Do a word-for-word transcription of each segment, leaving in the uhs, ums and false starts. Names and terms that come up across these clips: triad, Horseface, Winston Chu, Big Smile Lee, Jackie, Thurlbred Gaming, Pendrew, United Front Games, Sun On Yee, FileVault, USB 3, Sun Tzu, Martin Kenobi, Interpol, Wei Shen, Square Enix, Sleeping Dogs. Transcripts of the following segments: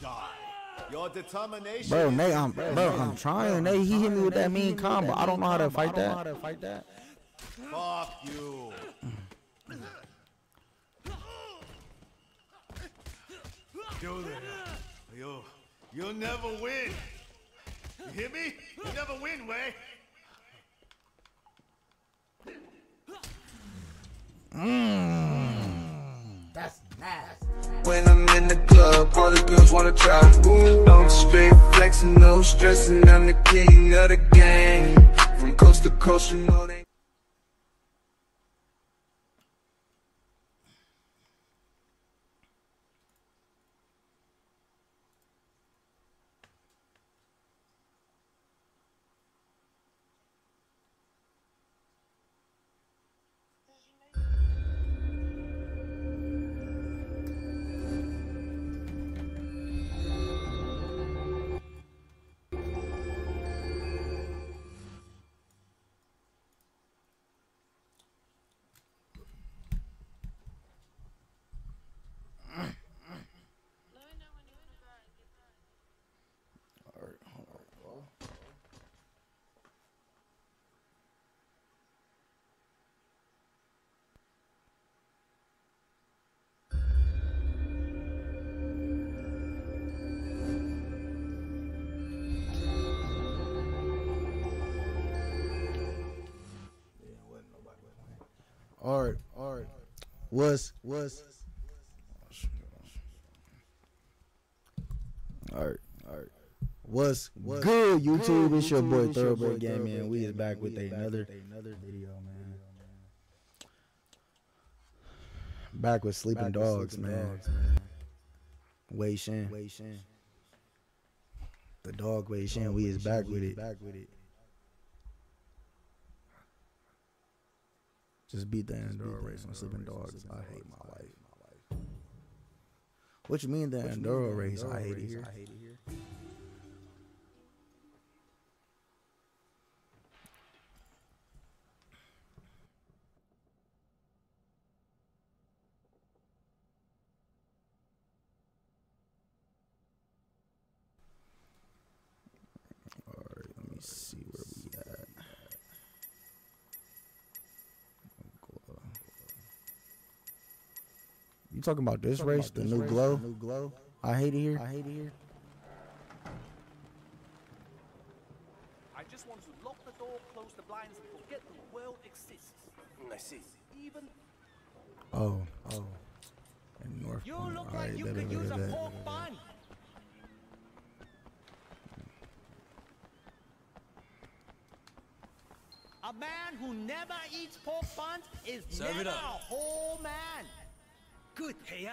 die. Your determination. Bro, Nate, I'm, bro, I'm trying. Nate, he hit me with that mean combo. I don't know how to fight that. I don't know how to fight that. Fuck you. Do that. You, you'll never win. You hear me? You'll never win, Wei. Mm. That's nasty. When I'm in the club, all the girls wanna try. Ooh, I'm straight flexing, no stressing. I'm the king of the gang. From coast to coast, you know they. All right, all right. Was, was. All right, all right. Was, was. Good, YouTube. It's your boy Thurlbred Gaming, and we is back with another another video, man. Back with Sleeping Dogs, man. Wei Shen. Wei Shen. The dog Wei Shen. We is back with it. Back with it. Just beat the enduro race on Sleeping Dogs. I hate my life. What you mean the enduro race? I hate it here. All right, let me see where we at. You talking about this talking race, about the, this new race the new glow? I hate it here. I hate it here. I just want to lock the door, close the blinds, and forget the world exists. I see. Even. Oh, oh. And North. You Point. Look right, like you that, could that, use that, a that. pork bun. A man who never eats pork buns is Serve never a whole man. Good, hey,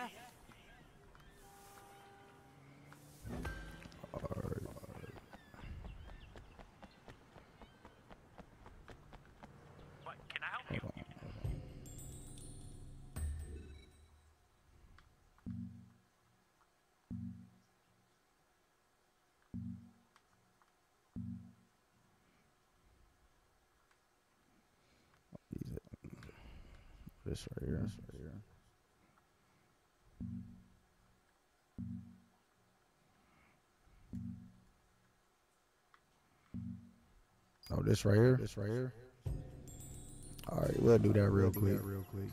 all right, all right. What, can I help you? Hold on, hold on. This right here, this right here. Oh, this right here. This right here. All right, we'll do that real quick. Real quick.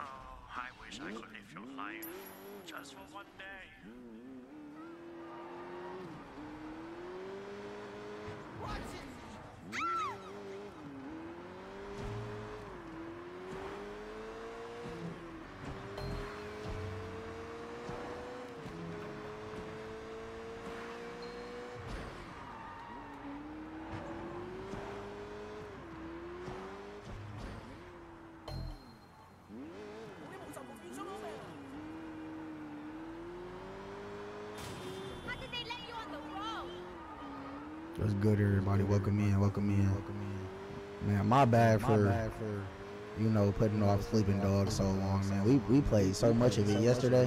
Oh, I wish I could live your life just for one day. Watch it. What's good, everybody? Welcome in, welcome in. Man, my bad for, you know, putting off Sleeping Dogs so long, man. We we played so much of it yesterday.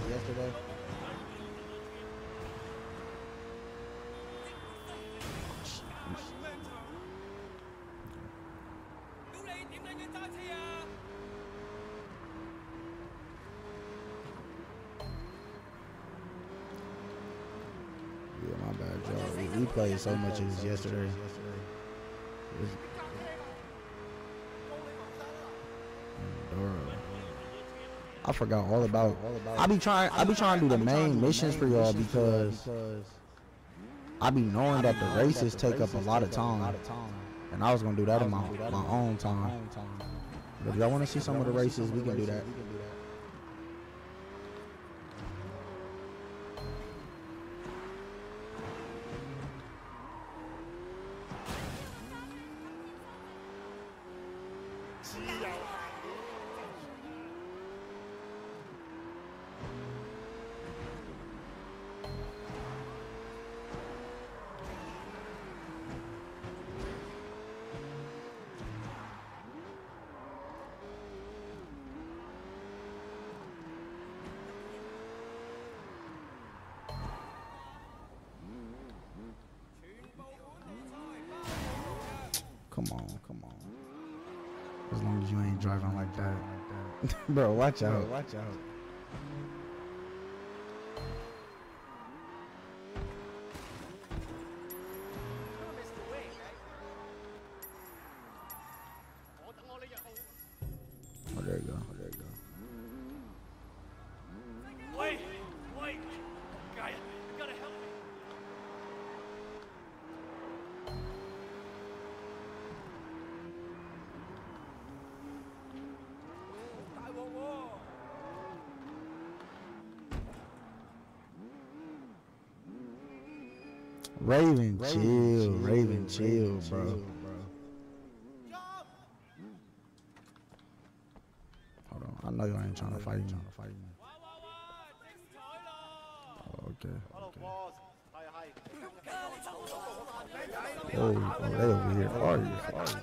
We played so much of this yesterday. I forgot all about. I be trying. I be trying to do the main missions for y'all because I be knowing that the races take up a lot of time, and I was gonna do that in my my own time. But if y'all want to see some of the races, we can do that. Bro, watch out. Bro, watch out. Oh, there you go. Oh, there you go. Wait, wait. Guy, you gotta help me. Raven, Raven, chill, Raven, Raven chill, Raven, bro. Chill, bro. Hold on, I know you ain't trying to fight me. Okay. Okay. Oh, oh, they over here. Are you? Are you?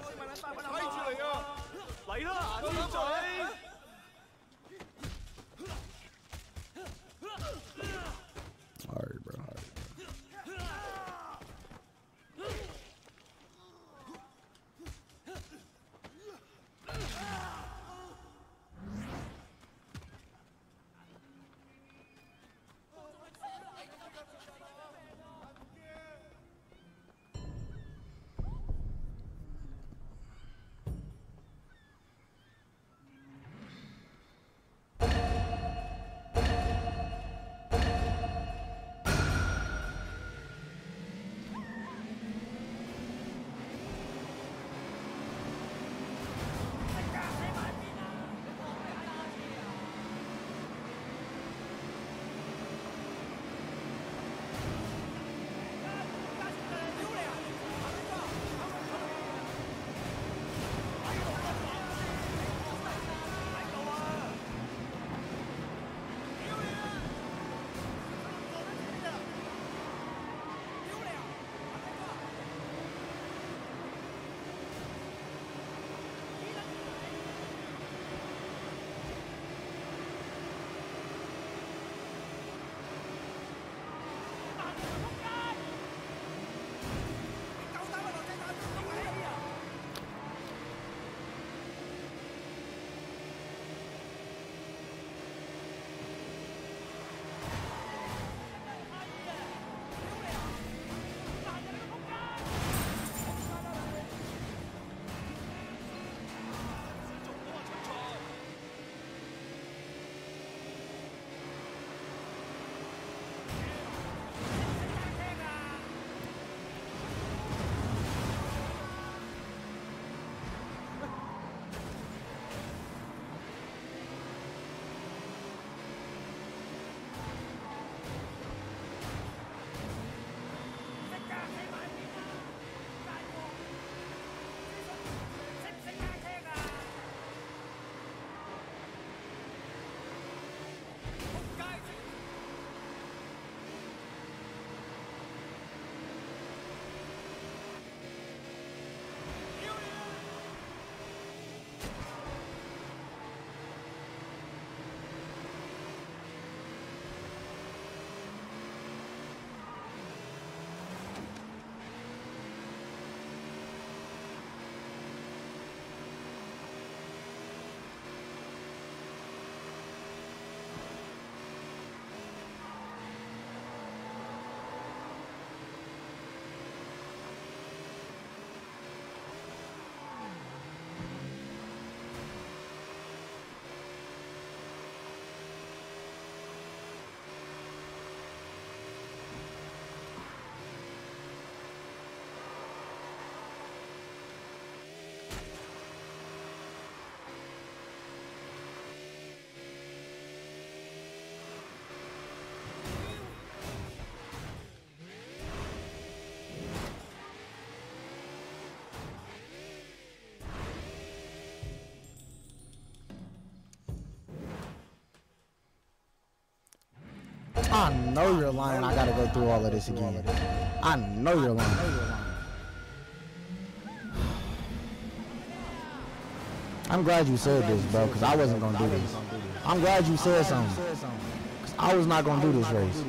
I know you're lying. I gotta go through all of this again. I know you're lying. I'm glad you said this, bro, because I wasn't gonna do this. I'm glad you said something, because I was not gonna do this race.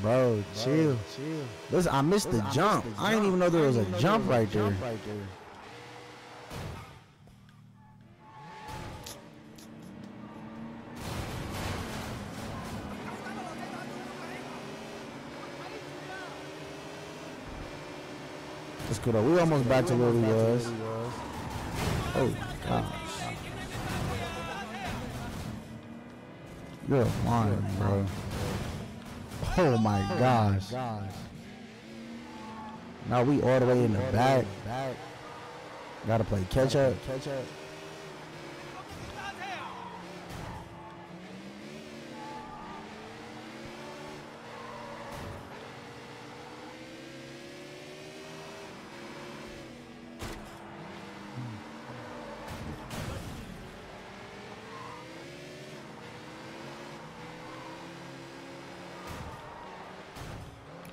Bro, chill. chill. Listen, I missed Listen, the I jump. Missed I didn't even know there was a jump was right a there. Jump right there. Let's go. We almost back to where we was. Oh gosh. You're flying, bro. Oh my gosh. Now we all the way in the back. Gotta play catch up.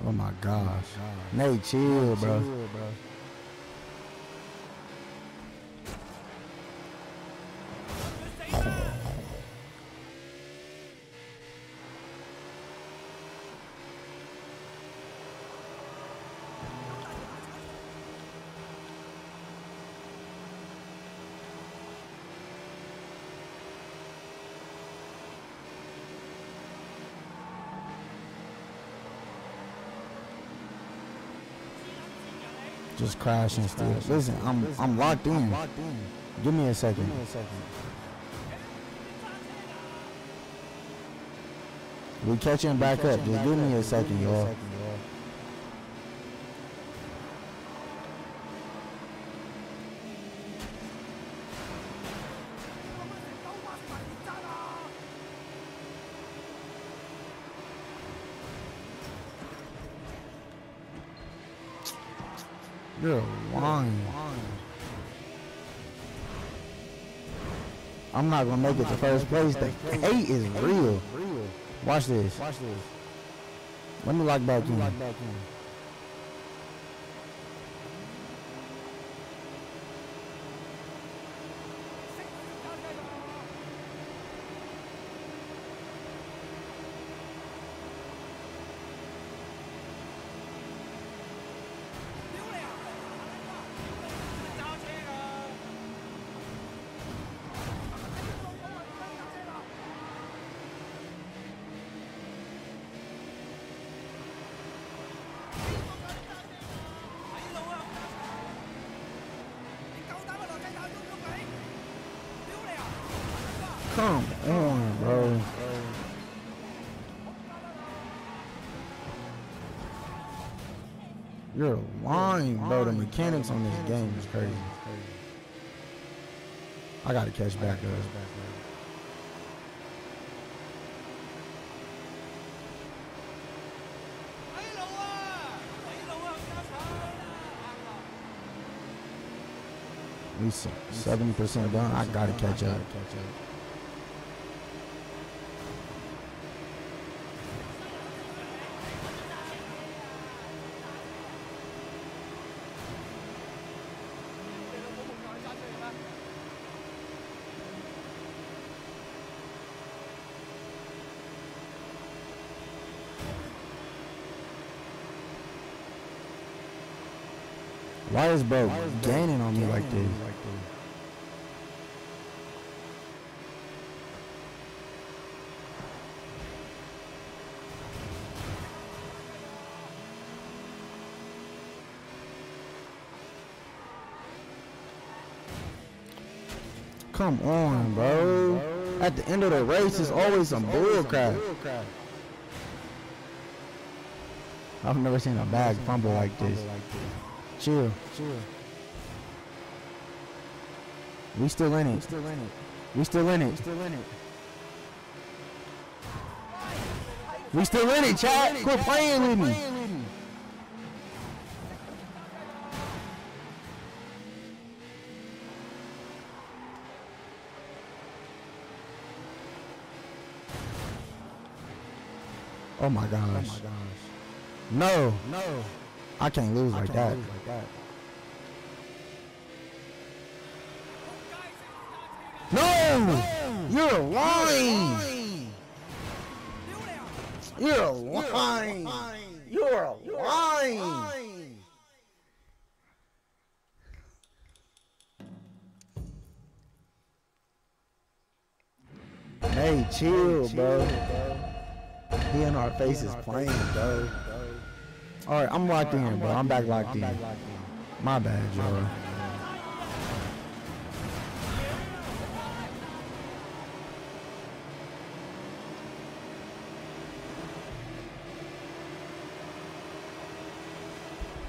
Oh my gosh. Nate, chill, bro. Chill, bro. Just crashing still. Listen, I'm Listen, I'm locked in. locked in. Give me a second. Give me a second. We catching back catching up. Just back give me a second, y'all. You're lying. I'm not gonna make it to first place. The eight is real. Watch this. Watch this. Let me lock back in. Come on, bro. You're lying, bro. The mechanics on this game is crazy. I gotta catch back up. At least seventy percent done. I gotta catch up. Why is bro gaining on me like this? Come on, bro. At the end of the race, it's always some bull crap. I've never seen a bag fumble like this. Chill. We still in it. We still in it. We still in it, chat. Quit playing with me. Oh my gosh. Oh my gosh. No. No. I can't lose like that. No! You're lying! You're lying! You're lying! Hey, chill, bro. He in our faces playing, bro. Alright, I'm locked in, bro. I'm back locked in. My bad, bro.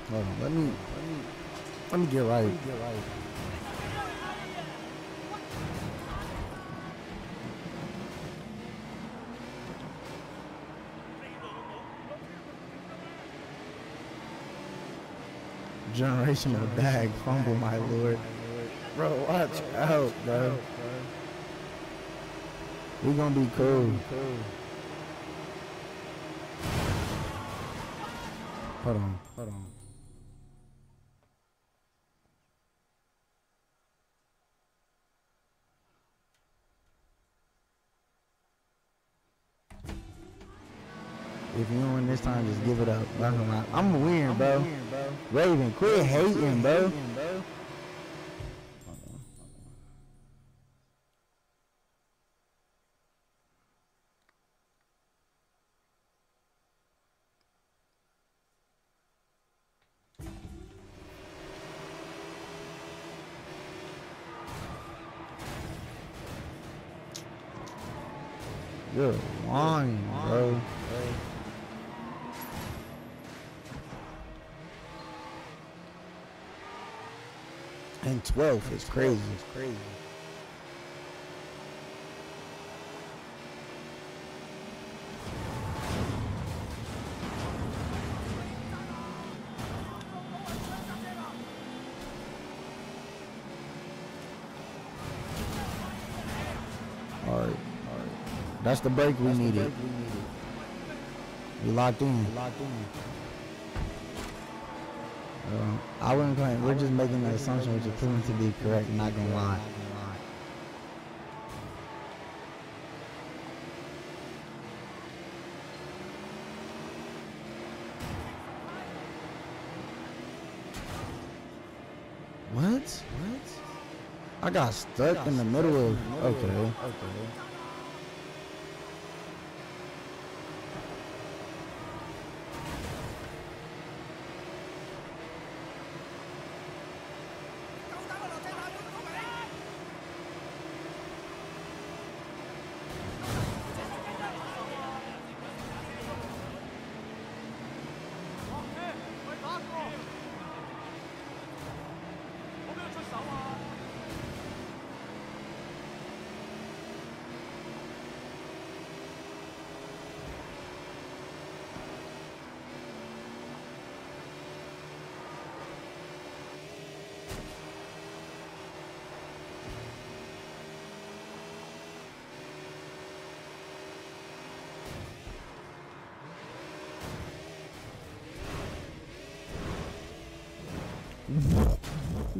Hold on, let me, let me, let me get right. Let me get right. Generational bag fumble, my lord. Bro, watch out, bro. We're gonna be cool. Hold on, hold on. If you don't win this time, just give it up. I'm a win, bro. Raven, quit hating, bro. You're lying, bro. And twelve is crazy. crazy. All right, all right. That's the break we needed. We locked in. We locked in. Um, I wouldn't claim. We're just making an assumption which is proven to be correct, not gonna lie. What? What? I got stuck in the middle of... Okay. Okay.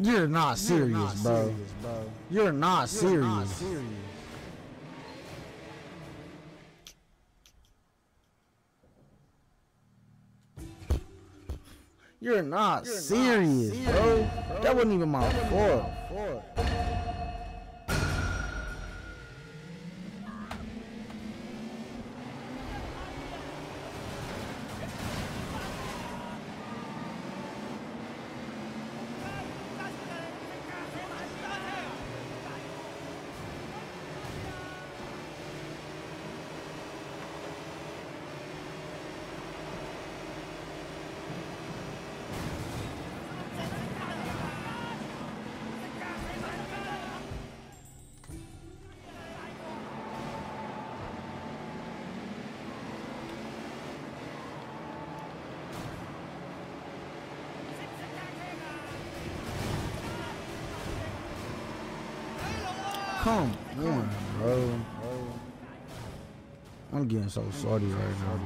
You're not serious, You're not bro. serious bro. You're not You're serious. Not serious. You're not You're serious, not serious bro. bro. That wasn't even my fault. Come on, bro. I'm getting so salty right now.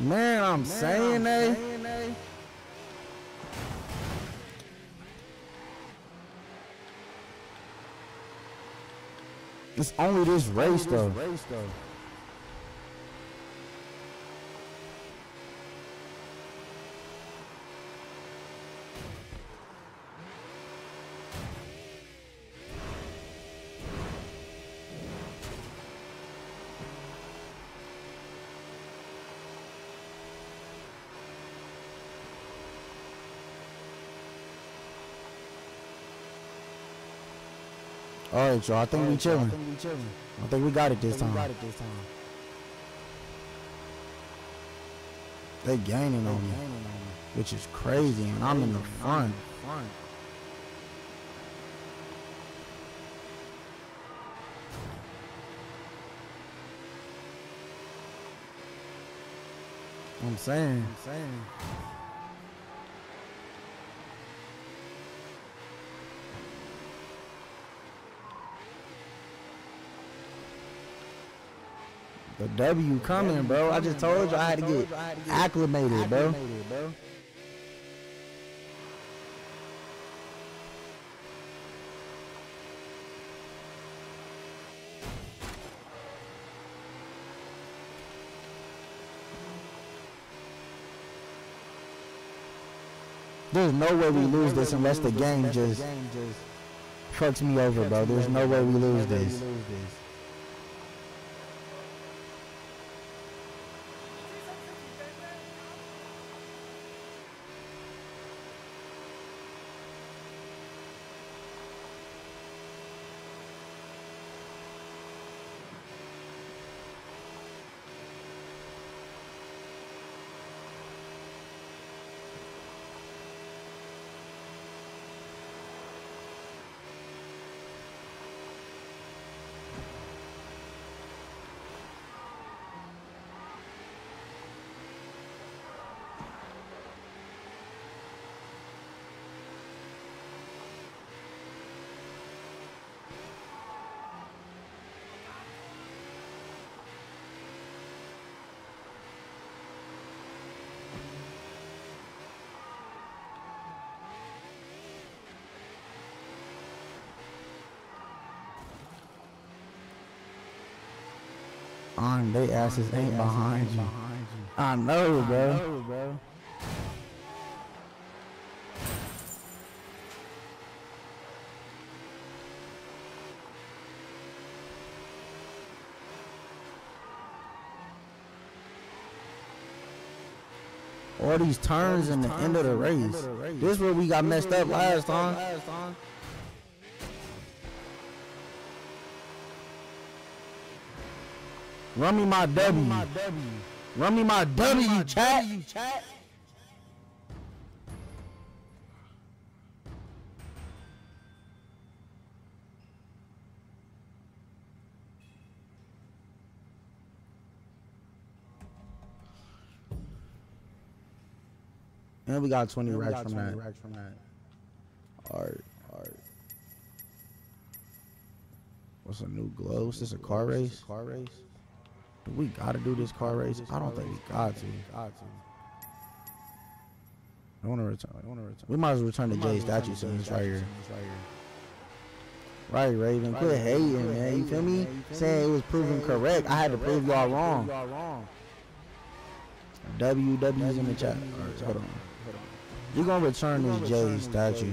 Man, I'm Man, saying that. It's only this race, though. Race, though. All right, y'all. I think we chilling. I think we got it this time. They gaining on me, which is crazy, and I'm in the front. I'm saying. I'm saying. The W coming, bro. I just told you I had to get acclimated, bro. There's no way we lose this unless the game just fucks me over, bro. There's no way we lose this. On they asses ain't behind you. I know, bro. All these turns in the end of the race. This is where we got messed up last time. Run me my W. Run me my W, chat. chat. And we got twenty, we racks, got from twenty racks from that. All right, all right. What's a new glow? What's this, a car race? Car race? Do we gotta do this car race? I don't think we got to. I wanna return. I wanna return. We might as well return to Jay's statue soon. It's right here. Right, Raven. Quit hating, man. You feel me? Saying it was proven correct. I had to prove y'all wrong. W W's in the chat. All right, hold on. You're gonna return this Jay's statue.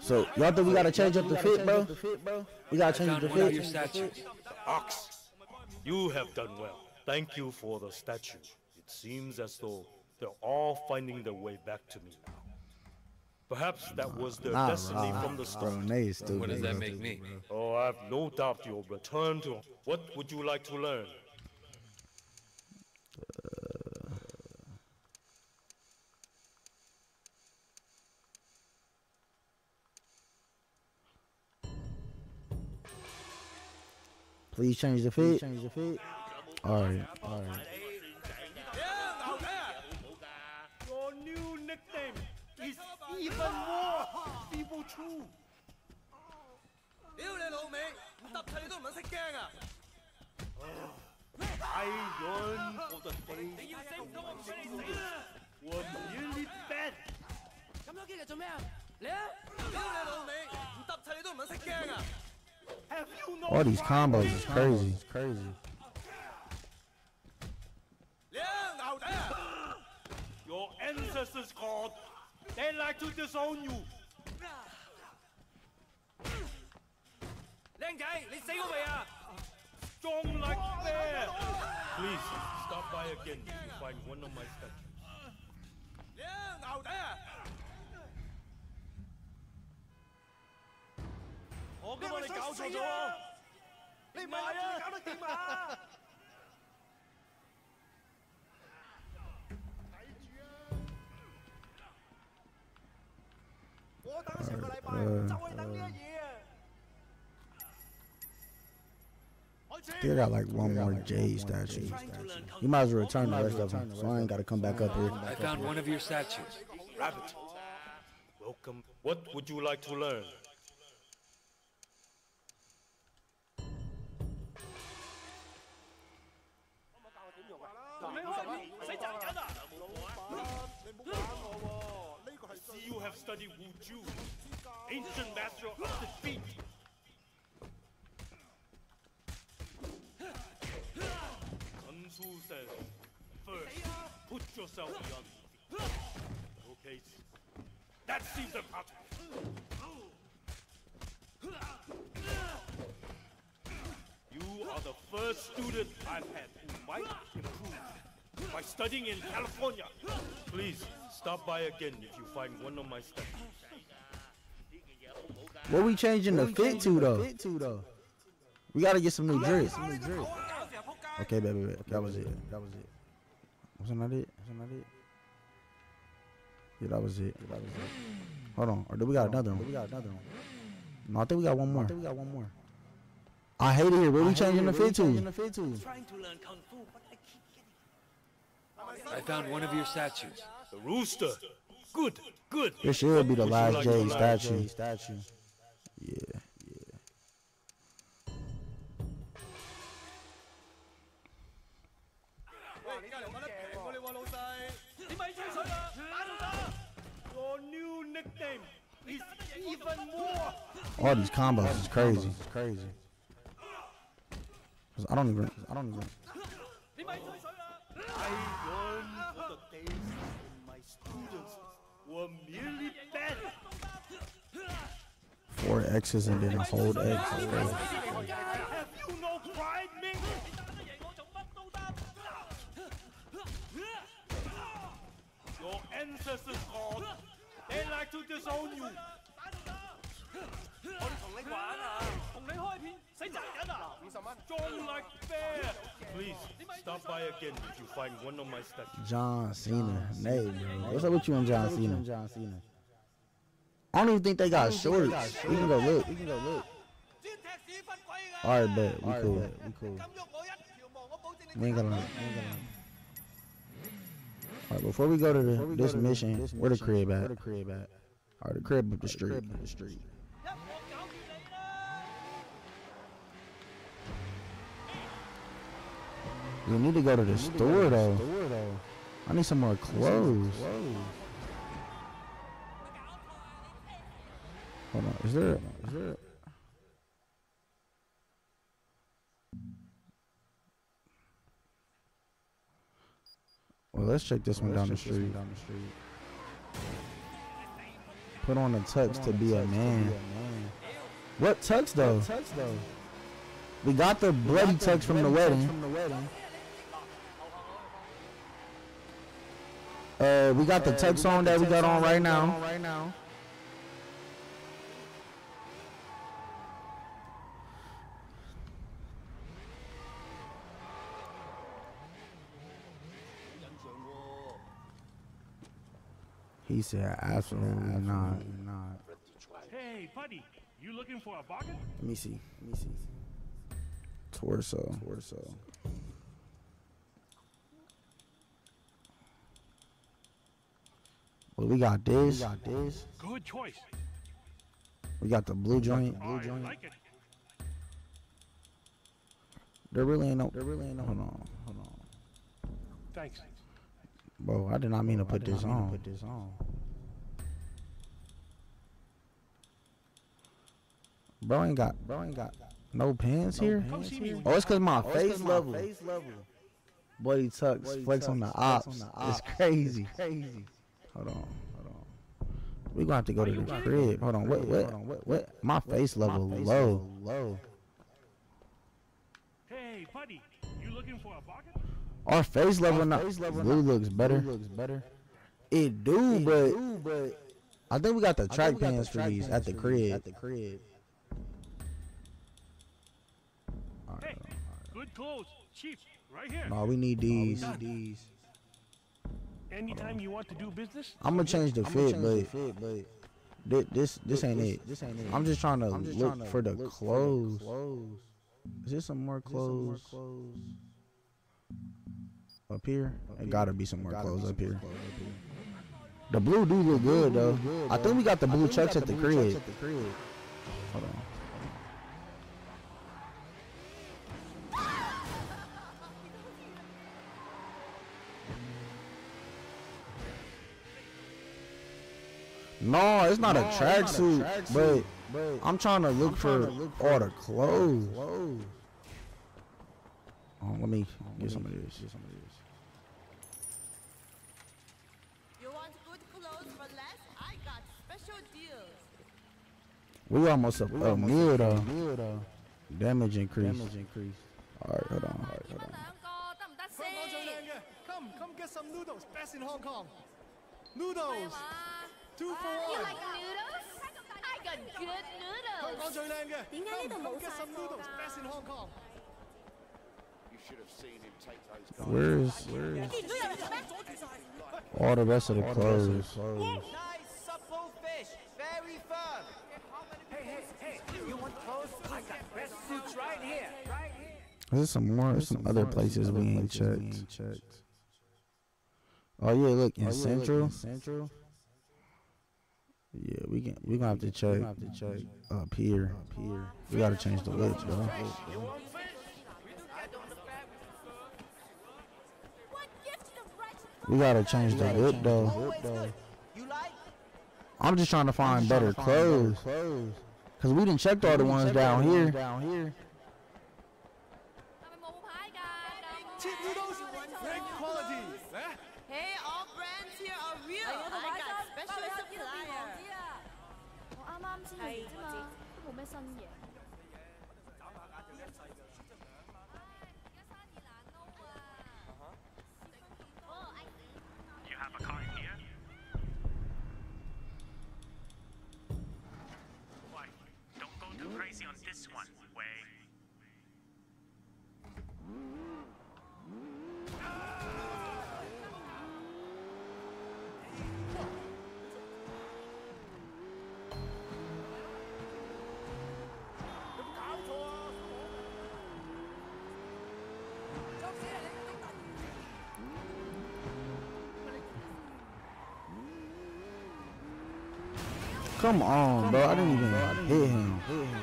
So y'all think we gotta change up the fit, bro? We gotta change up the fit. The ox. You have done well. Thank you for the statue. It seems as though they're all finding their way back to me now. Perhaps that was their nah, destiny nah, from the start. Bro, nay, stupid. What does that make me? Oh, I have no doubt you'll return to. What would you like to learn? Please change the fit. Change the fit. All right, all right. Your new nickname is even more people true. I yearn for the things were nearly bad. All these combos is crazy. It's crazy. Your ancestors called. They like to disown you. Strong like bear. Please stop by again to find one of my statues. Oh, come on, the cows are all. They might have got a team. What does it like by? Still got like one more Jay statue. You might as well return the rest of them, so I ain't got to come back up here. I found one of your statues. Rabbit. Welcome. What would you like to learn? You have studied Wuju, ancient master of the feet. Sun Tzu says, first, put yourself beyond the feet. Okay, that seems impossible. You are the first student I've had who might improve by studying in California. Please stop by again if you find one of my statues. What we changing the fit to though? We gotta get some new dress. Okay, baby, that was it. That was it. Wasn't that it? Wasn't that it? Yeah, that was it. That was it. Hold on, or do we got another one? We got another one. No, I think we got one more. I think we got one more. I hate it here. What are we changing the fit to? I found one of your statues. The rooster. Good, good. This should be the last Jay statue. Statue. Yeah, yeah. Your new nickname is even more. All these combos is crazy. It's crazy. I don't even. I don't even. I learn the days in my students were merely better. Four X's and then a hold X. Have you no pride, Ming? Your ancestors called. They like to disown you. Don't like bear. Please stop by again if you find one of my statues. John Cena. Nay, bro. What's up with you and John Cena? John Cena. I don't even think they got shorts. We can go look. We can go look. All right, bet. We cool. We cool. We ain't gonna look. All right, before we go to the, this mission, where the crib at? Where the crib at? All right, the crib up the street. Up the street. You need to go to the store, to though. store though. I need some more clothes. clothes. Hold on, is there? Is there? Well, let's check this well, one down the street. Down the street. Put on a tux, on to, a be tux a to be a man. What tux though? What tux though? We got the bloody tux from the wedding. From the wedding. Uh, we got the tux on that we got on right now. Right now. He said, absolutely not. not. Hey, buddy, you looking for a bargain? Let me see. Let me see. Torso. Torso. Well, we got this. We got this. Good choice. We got the blue joint. Blue joint. Like it. There really ain't no. There really ain't no. Hold on. Hold on. Thanks. Bro, I did not mean to put this on. Put this on. Bro ain't got. Bro ain't got no pants no here. Pants here. Oh, it's cause my oh, face, cause level. face level. Boy, he tucks. Boy, he flex, tucks on flex on the ops. It's crazy. It's crazy. Hold on. Hold on. We gonna have to go to the crib. Hold on. What? What? Hold on. What? What? My face level my face low. Low. Hey, buddy, you looking for a pocket? Our face level not. Blue looks better. Blue looks better. It do, it but, do but. I think we got the track pants for these at the crib. At the crib. Hey, good clothes, cheap, right here. No, we need these. Oh, we need these. Anytime you want to do business. I'm gonna change the fit, change but, the fit, but this this ain't this, it. This ain't it. I'm just trying to just look, trying to for, the look for the clothes. Is there some more clothes? Some more clothes? Up here, up it gotta be some more clothes, be up, some here. clothes up here. The blue do look good though. Good, I think we got the blue chucks at the crib. Hold on. No, it's not no, a tracksuit, track but, but I'm trying to look, trying for, to look for all the clothes. clothes. Oh, let me oh, get somebody this. Get somebody this. You want good clothes for less? I got special deals. We almost up a meal though. Damage increase. Damage increase. All right, hold on. All right, hold on. Come, come get some noodles. Best in Hong Kong. Noodles. Two for one. You like noodles? I got good noodles. Get some noodles. Best in Hong Kong. You should have seen him take those guys. Where is, where is all the rest of the clothes? Nice supple fish. Very firm. Hey, hey, hey. You want clothes? I got best suits right here. Right here. There's some more, There's some, some other places we ain't checked. checked. Oh, yeah, look. In oh, Central. Yeah, look, in Central. Yeah, we can. We gonna have to check, have to check up here. Up here, we gotta change the lights, bro. We gotta change the lip though. I'm just trying to find better clothes, cause we didn't check all the ones down here. Hey, all brands here are real. I got special supplier. You have a car here? Why? Don't go too crazy on this one, Wei. Come on, Come bro. On, I didn't even bro. hit him. Hit him.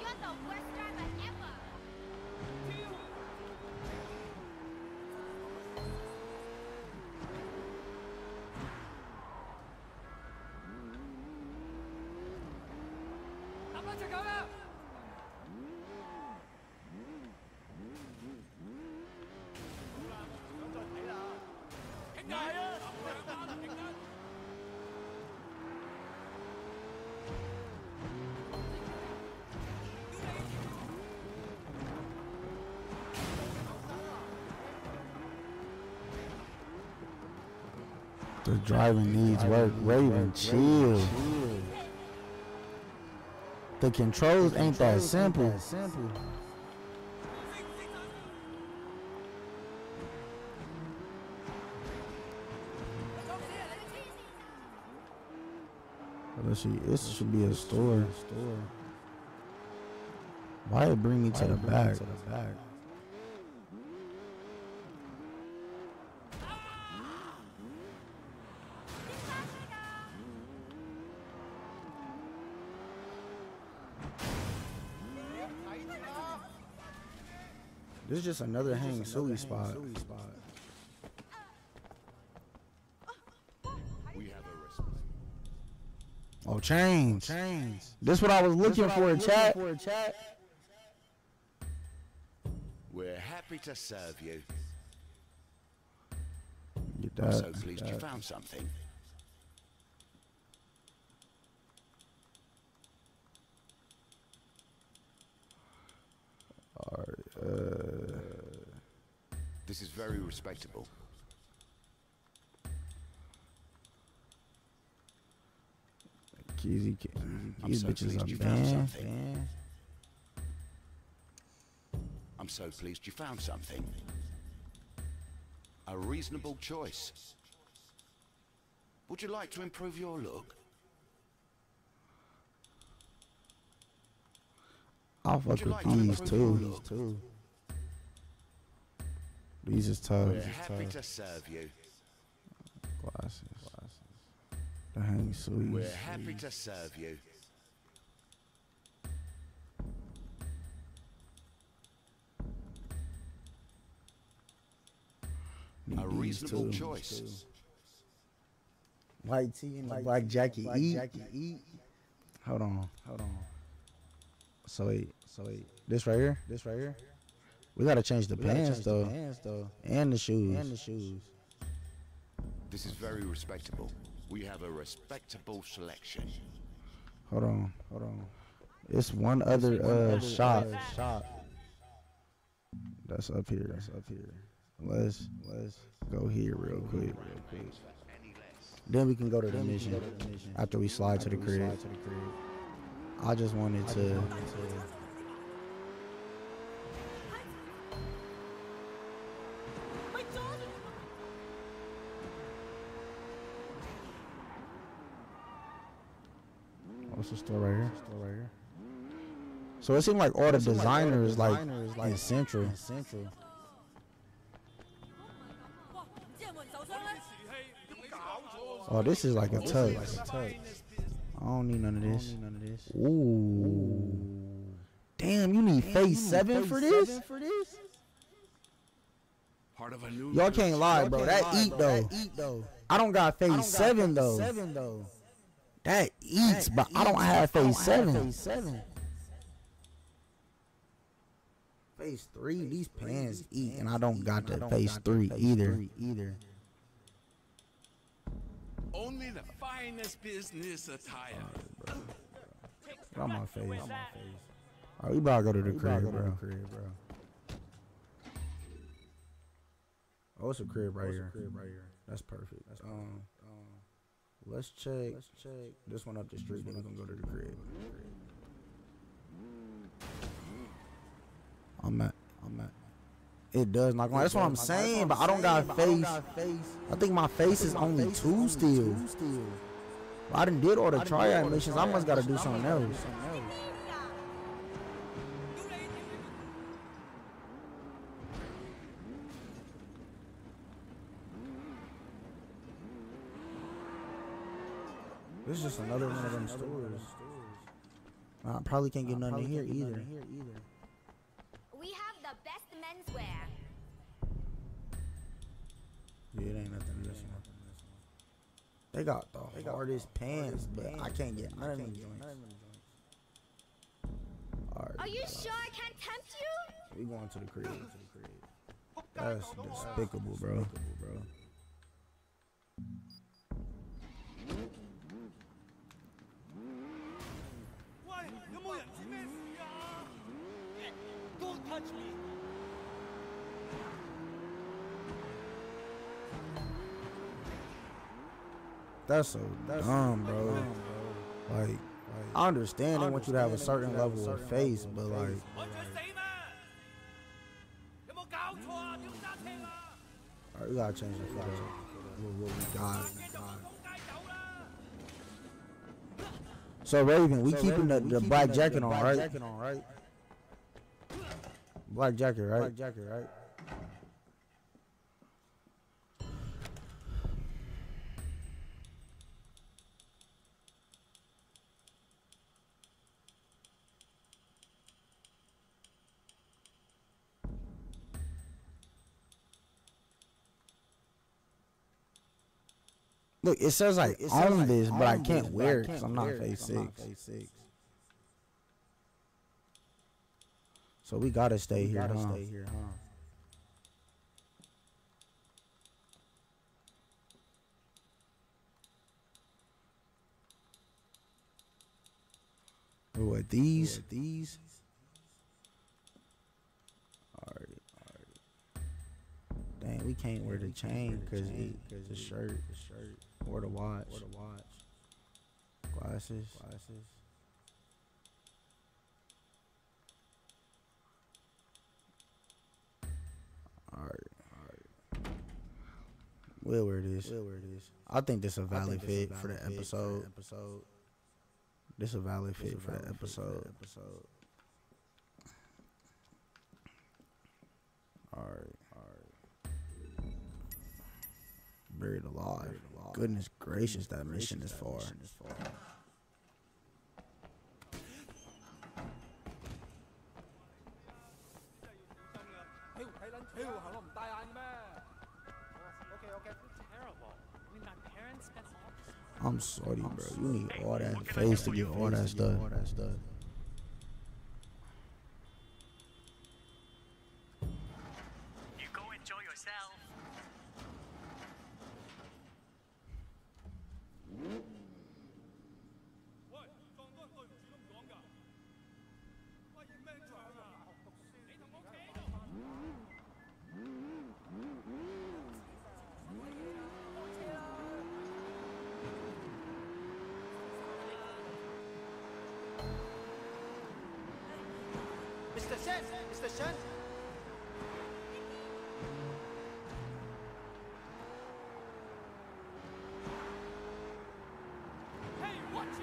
You're the worst driver ever. How about you go out? The driving needs work. Raven, chill. The controls ain't that simple. Let's see, this should be a store. Why it bring me to the back? This is just another hang suey spot. Oh, change. Change. This what I was looking for in chat. We're happy to serve you. Get that. I'm so pleased you found something. All right. Uh, this is very respectable. Easy, these so bitches are banned. Banned. I'm so pleased you found something. A reasonable choice. Would you like to improve your look? I'll fuck with these too. These is tough. We're happy to serve you. Glasses. Hang suits. We're happy to serve you. A reasonable too. choice. White tea and black Jackie. Black eat. Jackie eat. Hold on, hold on. So wait, so wait. This right here, this right here. We gotta change the, pants, change though. the pants though, and the shoes, and the shoes. This is very respectable. We have a respectable selection. Hold on, hold on. It's one other uh shop. shop. That's up here. That's up here. Let's let's go here real quick. Real quick. Then we can go to the mission after we slide to the crib. I just wanted to. What's the store right here? Store right here. So it seemed like all the designers like, designers, like in Central. In Central. Oh, this is like a tux. I don't need none of this. Ooh. Damn, you need Phase Seven for this? Y'all can't lie, bro. That eat though. I don't got Phase Seven though. That eats, but I don't have Phase seven. Phase three, these pants eat, and I don't got the phase three either. Either. Only the finest business attire. Right, bro. On my face. On my face. All right, we about to go to the crib, go bro. To the crib, bro. Oh, it's a crib right, oh, here. Crib right here. That's perfect. That's perfect. Um, um, let's check. Let's check this one up the street. We're gonna go to the crib. I'm at. I'm at. It does not. That's what I'm saying. But I don't got face. I think my face is only two still. I didn't did all the triad missions. I must gotta do something else. This is just another one of them stores. I probably can't get nothing here either. We have the best menswear. Yeah, it ain't nothing this one. They got the they hardest got pants, hardest but pants, I can't get none of them joints. Right, are you sure I can't tempt you? We going to the crib. That's despicable, bro. Don't touch me. That's so that's dumb, so bro. Dumb, bro. Like, like, I understand they want you to have a certain level certain of face, level but like. Alright, we gotta change the flag. What we got. So Raven, we so keeping Raven, the, we the keeping black jacket, the on, black right? jacket on, right? Black jacket, right? Black jacket, right? Look, it says like it says on like this, but I can't this, wear it because I'm not phase six. So we gotta stay we here. Gotta huh? stay here, huh? What these? What these? All right, all right. Dang, we can't wear the chain because it's a shirt, the shirt, or the watch, or the watch. Glasses, glasses. Alright, alright. We'll wear this. We'll wear this. I think this a valid fit for the episode. Episode. This a valid fit for the episode. Episode. Alright, alright. Buried alive. Goodness gracious, that mission is far. I'm sorry, bro. You need all that face to get all that stuff. You go enjoy yourself. Mister Shen, Mister Shen. Hey, watch it.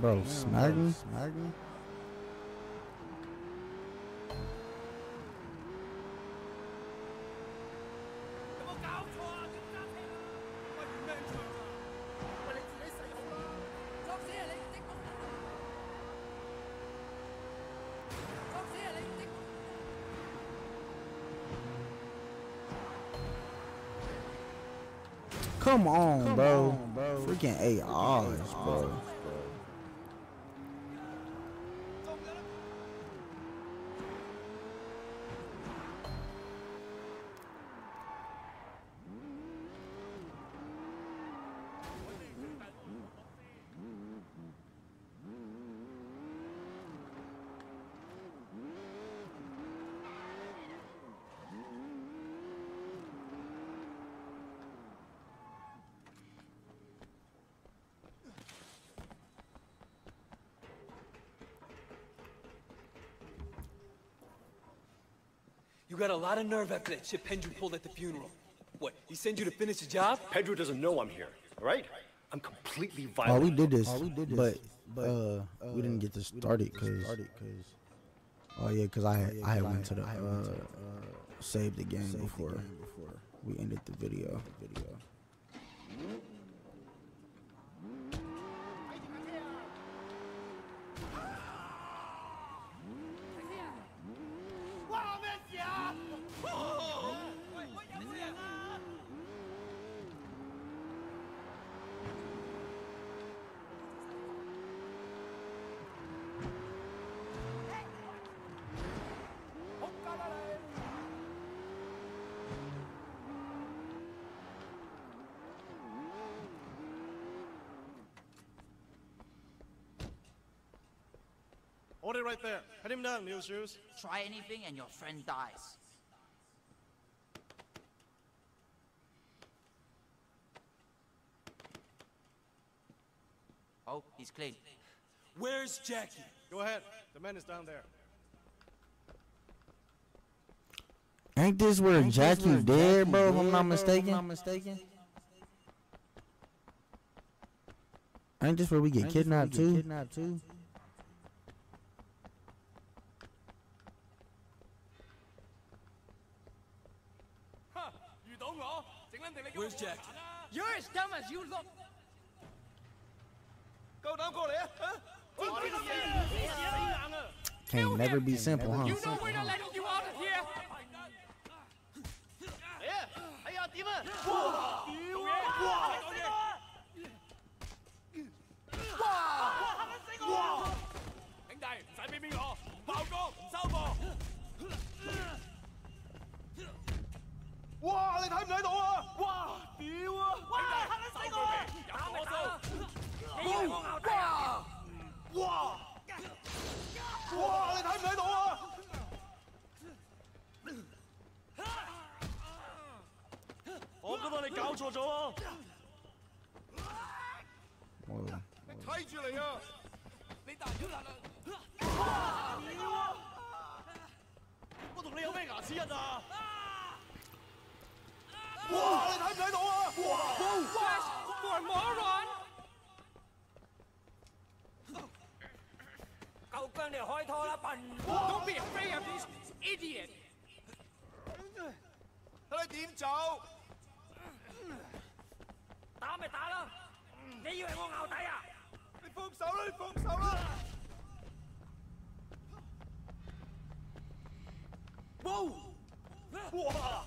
bro, smacking. Smacking. Come on, Come bro. on, bro. Freaking A Rs, bro. You got a lot of nerve after that shit Pendrew pulled at the funeral. What, he sent you to finish the job? Pendrew doesn't know I'm here, all right? I'm completely violent. Oh, we did this, oh, we did this. but, but uh, uh, we didn't get this started because... Oh, yeah, because I had, I had went to the... Uh, saved the game before we ended the video. Hold it right there. Head him down, Mule Shoes. Try anything and your friend dies. Oh, he's clean. Where's Jackie? Go ahead. The man is down there. Ain't this where Ain't Jackie, Jackie dead, bro, if I'm not mistaken? If I'm not mistaken? Ain't this where we get Ain't kidnapped, we get too? kidnapped too? Where's Jackie? You're as dumb as you look. Go down, go there. Huh? Can never be simple, huh? You know we're not letting you out of here. Wow, you can't see it. Wow, damn! Wow, he hit me. Wow, wow, wow, you can't see it. I thought you got it wrong. Wow. Keep me here. You hit me. Wow, damn! I have no teeth. Wow! You can't see it! Wow! Flash for a moron! Don't be afraid of this idiot! Let him go! Don't hit him! You think I'm the dog? You let him go! You let him go! Whoa! Wow!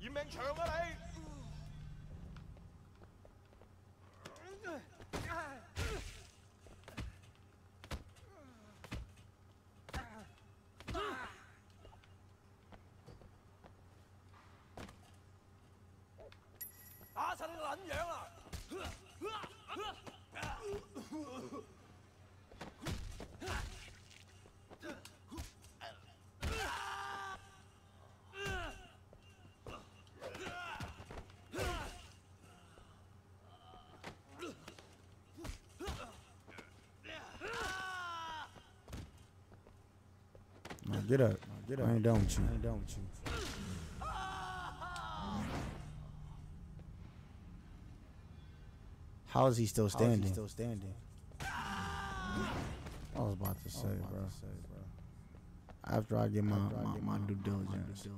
You meant to Get up. Get up. I ain't done with you. I ain't done with you. How How is he still standing? How is he still standing? I was about to say, I about bro. To say bro. After I get my, I my, get my, my due diligence. My due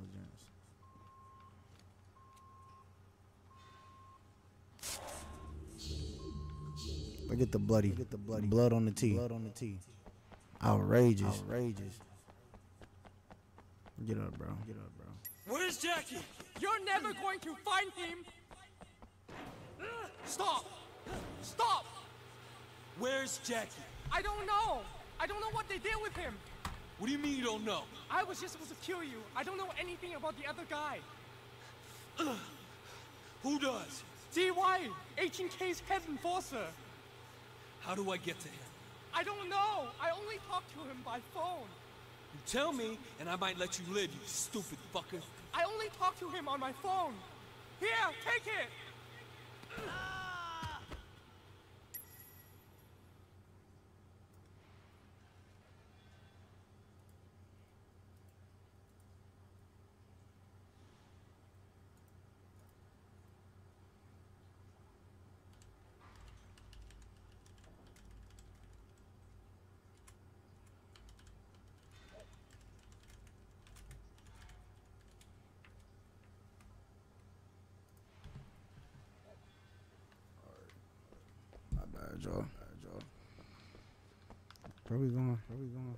diligence. Look at the bloody, Look at the bloody blood on the tee. Blood on the tee. Outrageous. Outrageous. Get up, bro. Get up, bro. Where's Jackie? You're never going to find him. Stop! Stop! Where's Jackie? I don't know. I don't know what they did with him. What do you mean you don't know? I was just supposed to kill you. I don't know anything about the other guy. Who does? D Y, eighteen K's head enforcer. How do I get to him? I don't know. I only talked to him by phone. You tell me, and I might let you live, you stupid fucker. I only talked to him on my phone. Here, take it. Ah! Joe. Where we going? Where we going?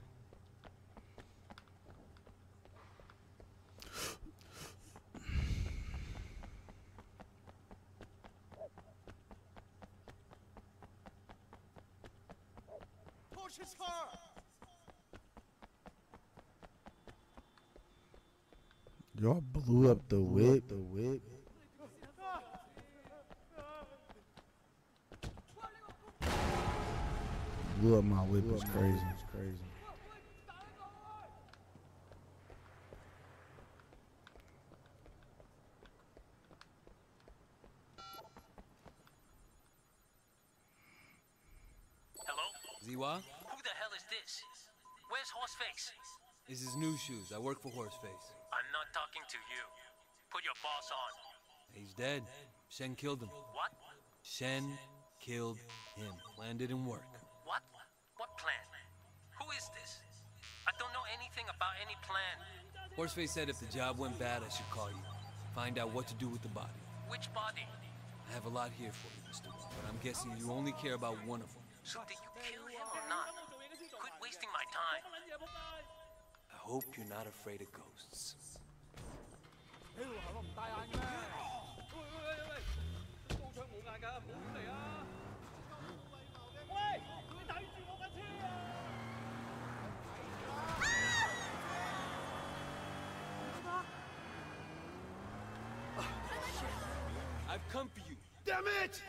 Push his car. Y'all blew up the whip. The whip. Blew up my whip. It's crazy. It's crazy. Hello? Ziwa? Who the hell is this? Where's Horseface? It's his new shoes. I work for Horseface. I'm not talking to you. Put your boss on. He's dead. Shen killed him. What? Shen killed him. Plan didn't work. What? What plan? Who is this? I don't know anything about any plan. Horseface said if the job went bad, I should call you. Find out what to do with the body. Which body? I have a lot here for you, Mister Wong, but I'm guessing you only care about one of them. So did you kill him or not? Quit wasting my time. I hope you're not afraid of ghosts. I've come for you. Damn it!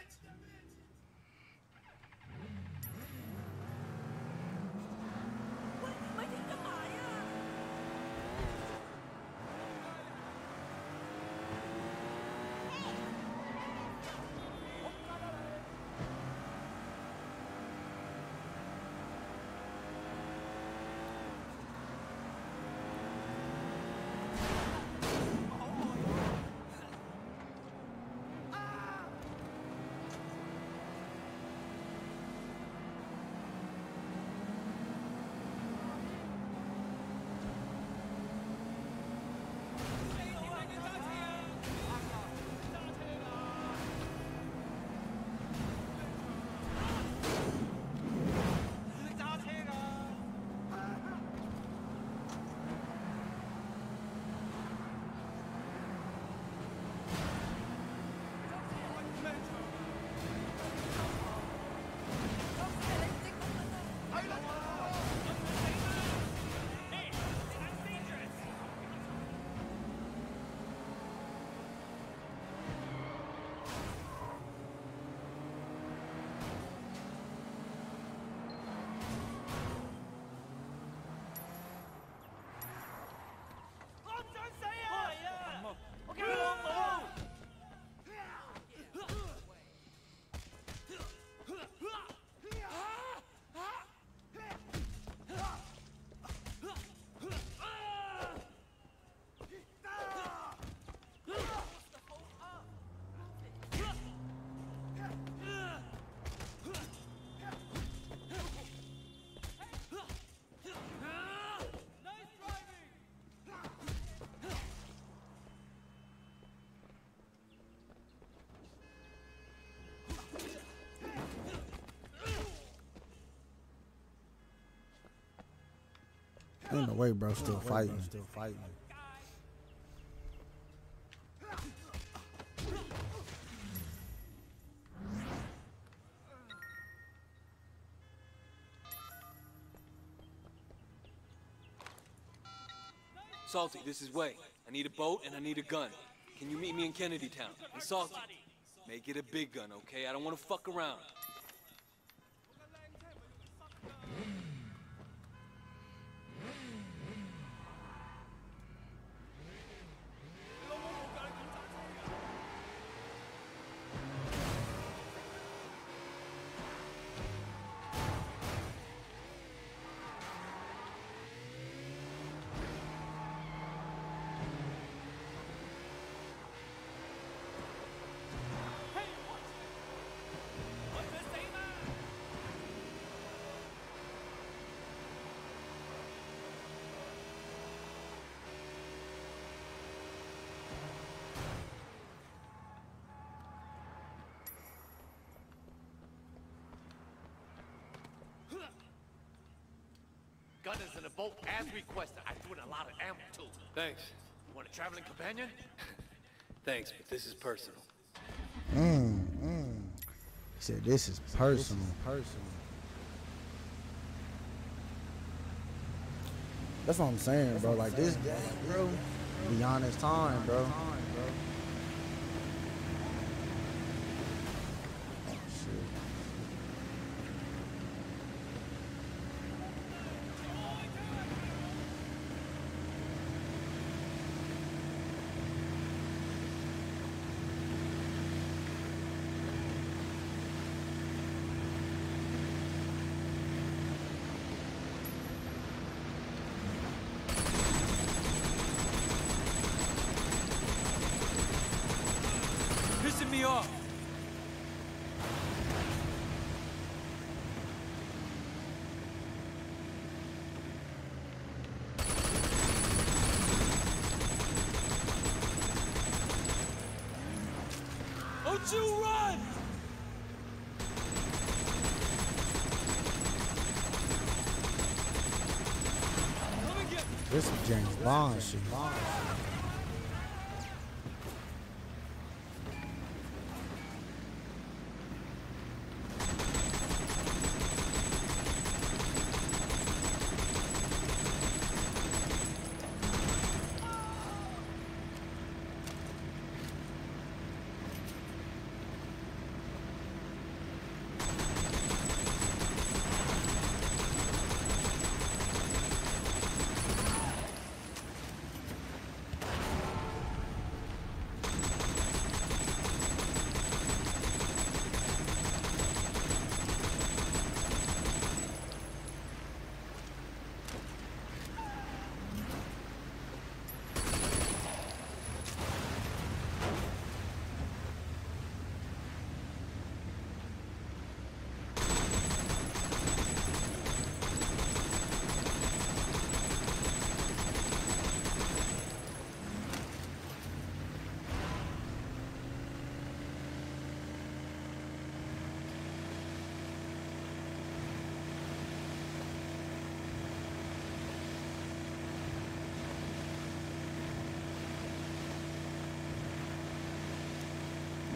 Ain't no way, bro. Still fighting. Still fighting. Salty, this is Wei. I need a boat and I need a gun. Can you meet me in Kennedy Town? And Salty, make it a big gun, okay? I don't want to fuck around. Gun is in a boat as requested. I threw in a lot of ammo too. Thanks. You want a traveling companion? Thanks, but this is personal. Mm, mm. He said this is personal. This is personal. That's what I'm saying, That's bro. Like saying. This guy, bro, beyond his time, bro. Time, bro. You run! This is James Bond shit.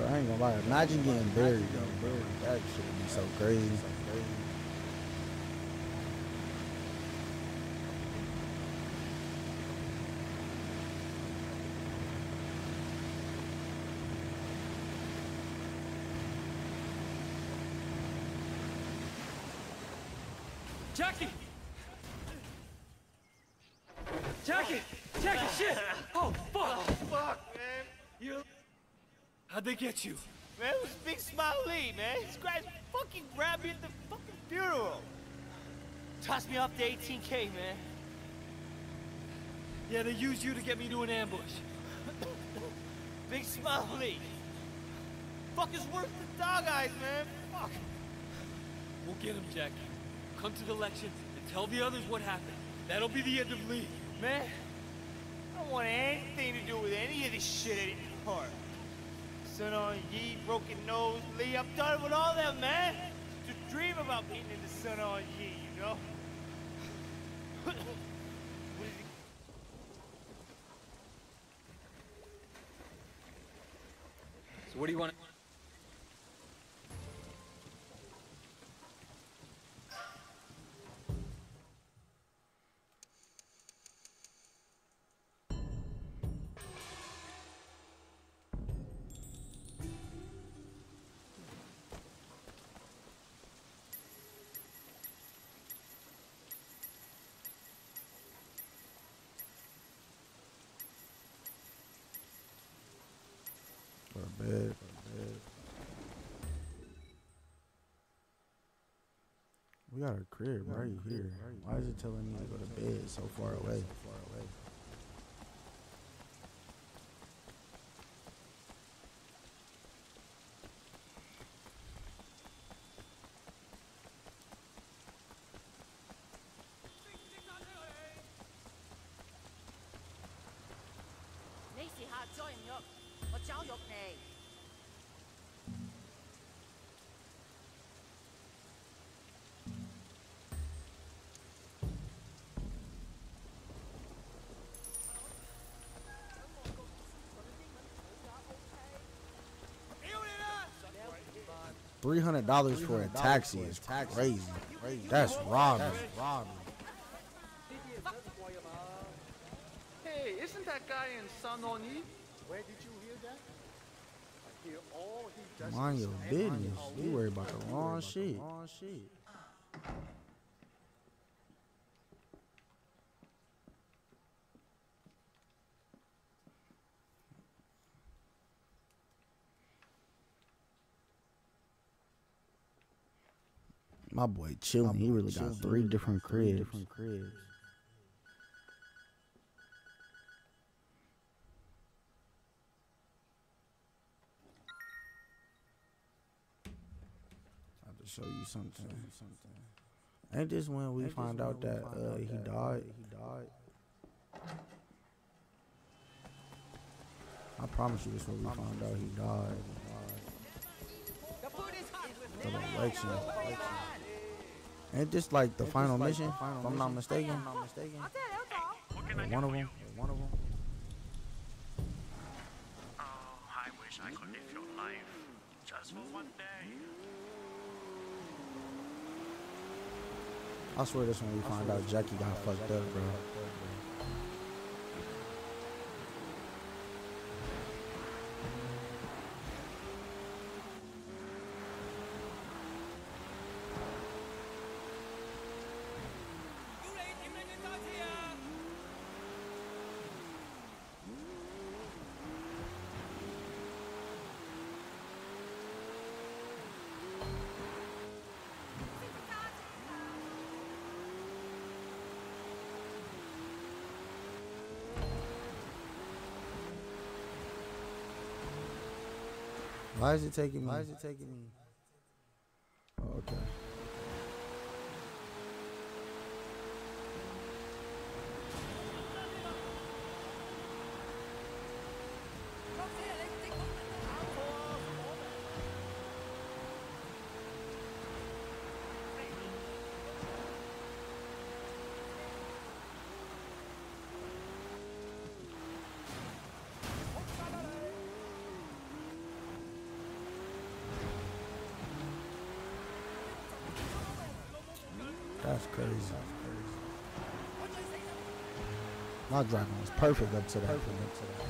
I ain't gonna lie, imagine getting buried though, bro. That shit would be so crazy. Jackie! Jackie! Jackie, shit! Oh, fuck! Oh, fuck, man! You... How'd they get you? Man, it was Big Smile Lee, man. This guy fucking grabbed me at the fucking funeral. Tossed me off to eighteen K, man. Yeah, they used you to get me to an ambush. Big Smile Lee. Fuck is worth the dog eyes, man. Fuck. We'll get him, Jack. Come to the election and tell the others what happened. That'll be the end of Lee. Man, I don't want anything to do with any of this shit anymore. Sun On Yee, broken nose, Lee, I'm done with all that, man. Just dream about beating in the Sun On Yee, you know? What do you want? We got a crib. Why are you here? Why is it telling me to go to bed so far away? Three hundred dollars for a taxi is crazy. crazy. That's robbery. That's robbery. Hey, isn't that guy in Sun On Yee? Where did you hear that? I hear all he does. Mind your business. You worry about the wrong shit. Wrong shit. My boy chilling. He really got three different cribs. Different cribs. I have to show you something. Ain't this when we find out that uh, he died? He died. I promise you, this when we found out he died. For the election. Ain't this like the Ain't final like mission? The final if I'm mission. not mistaken. I'm not mistaken. Hey, one of them. One of them. Oh, I wish I could live your life just for one day. I swear this when we find out Jackie got fucked up, bro. Why is it taking me? Why is it taking me? Oh, okay. That's crazy. That's crazy. My driving was perfect up to that. Perfect up to that.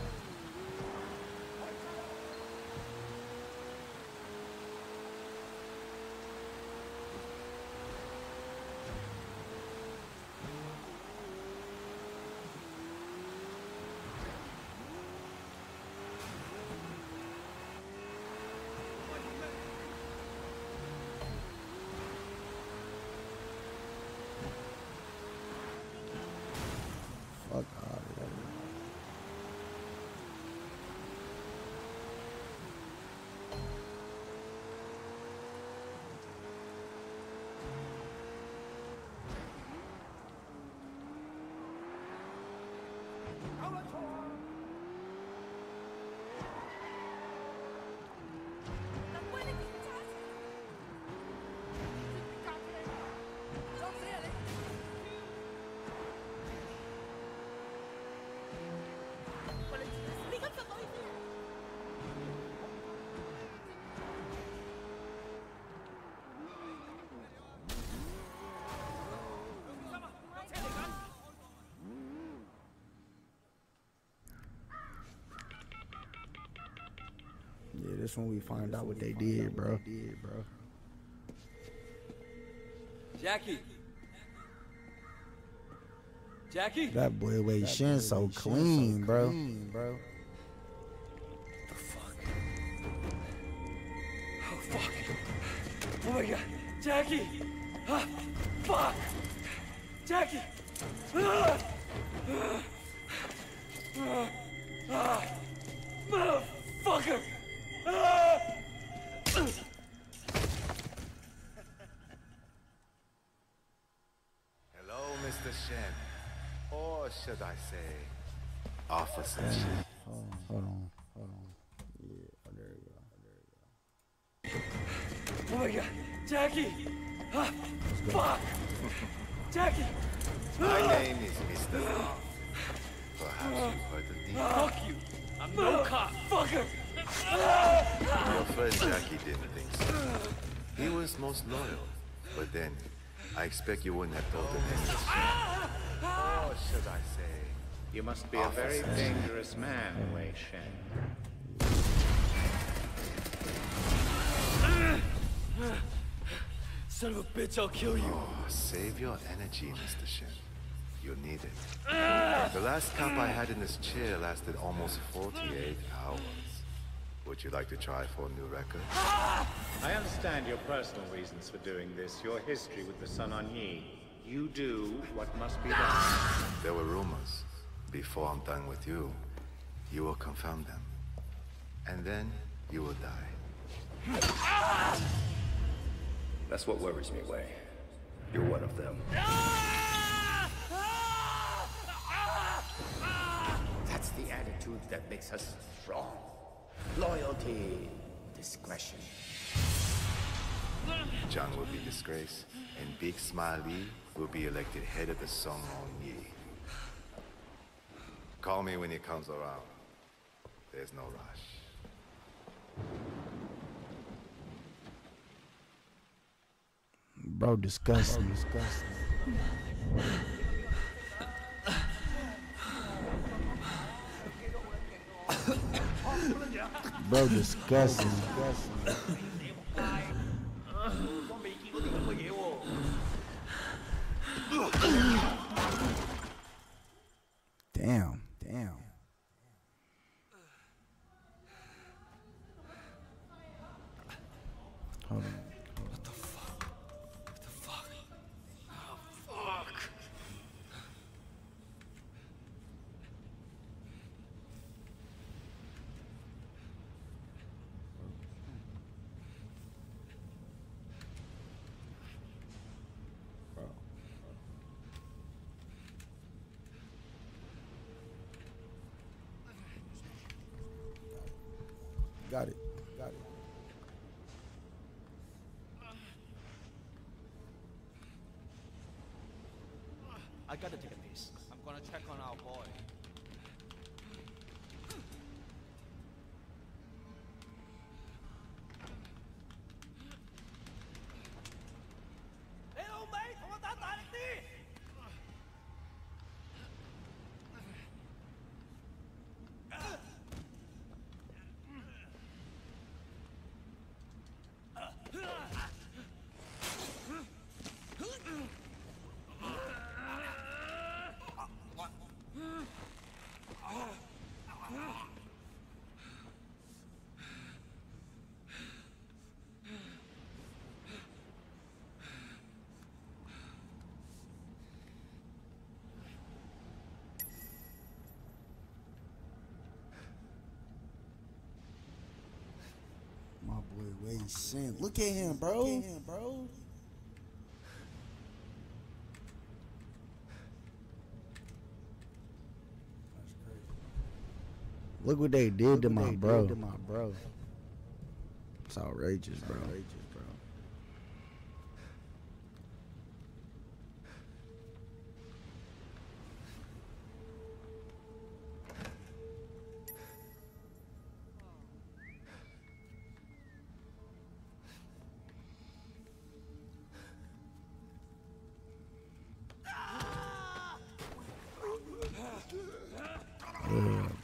That's when we find out what they did, bro. Jackie. Jackie. That boy Wei Shen so clean, bro. Bro. The fuck. Oh fuck. Oh my god. Jackie. Ah, fuck. Jackie. Ah. Ah. Ah. Ah. Motherfucker. Ah. Hello, Mister Shen. Or should I say, Officer Shen? Hold on, hold on, hold on. Yeah, oh, there you go, there you go. Oh my god, Jackie! Ah, fuck! Jackie! My name is Mister Law. Perhaps you've heard the name. Fuck you! I'm no cop! Fucker! Your friend Jackie didn't think so. He was most loyal, but then, I expect you wouldn't have told him anything. Or should I say, you must be Officer. a very dangerous man, Wei Shen. Son of a bitch, I'll kill you. Oh, save your energy, Mister Shen. You'll need it. The last cup I had in this chair lasted almost forty-eight hours. Would you like to try for a new record? I understand your personal reasons for doing this, your history with the Sun On Yee. You do what must be done. There were rumors. Before I'm done with you, you will confound them. And then you will die. That's what worries me, Wei. You're one of them. That's the attitude that makes us strong. Loyalty, discretion. John will be disgraced, and Big Smile Lee will be elected head of the Sun On Yee. Call me when he comes around. There's no rush. Bro, disgusting. Bro, disgusting. Bro, disgusting. disgusting. Damn, damn. Hold on. What the fuck? What the fuck? Oh, fuck. Got it. Got it. I gotta take a piece. I'm gonna check on our boy. Wei Shen. Look at him, bro. Look at him, bro. That's crazy. Look what they did, Look to, what my they bro. did to my bro. It's outrageous, bro. It's outrageous, bro.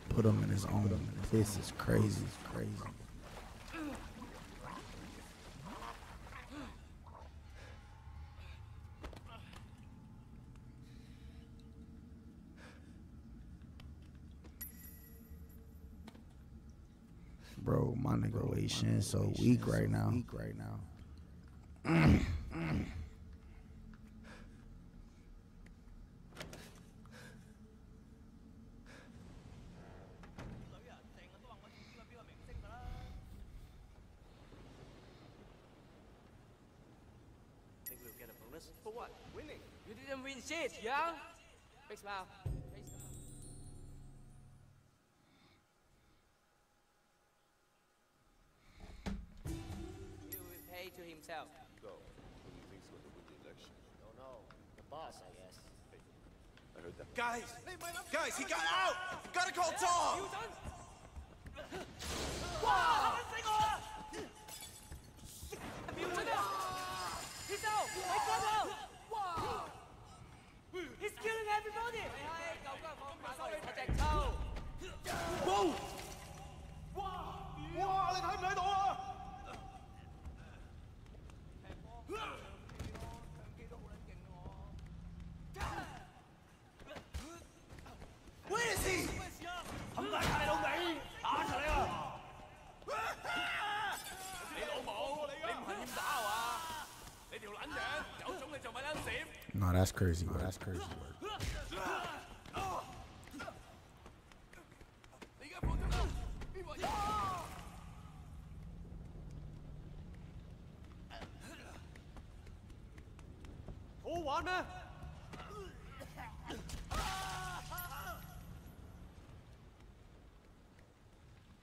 Put him in his own. This is crazy. This is crazy. bro, my nigga Wei Shen so weak right now. Weak right now. For what? Winning. You didn't win shit, yeah? Big smile. He will pay to himself. Go. Who do you think's going to win the election? Don't know. The boss, I guess. Hey, I heard that. Guys! Guys, he got out! You gotta call Tom! Wow! He's out! I got out! Wow! He's killing everybody! Whoa! Wow! Wow! You can't see me! Where is he? I'm not going to let him out. No, that's crazy. Bro. That's crazy. Bro.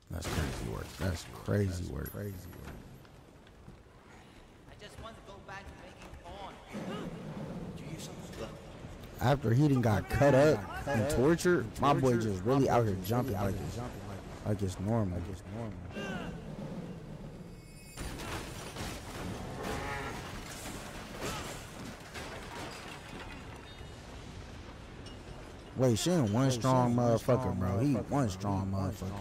That's crazy work. That's crazy work. Crazy work. After he done got cut up and tortured, my boy just really out here jumping like it's, like it's normal. Like it's normal. Wait, she ain't one strong motherfucker, bro. He one strong motherfucker.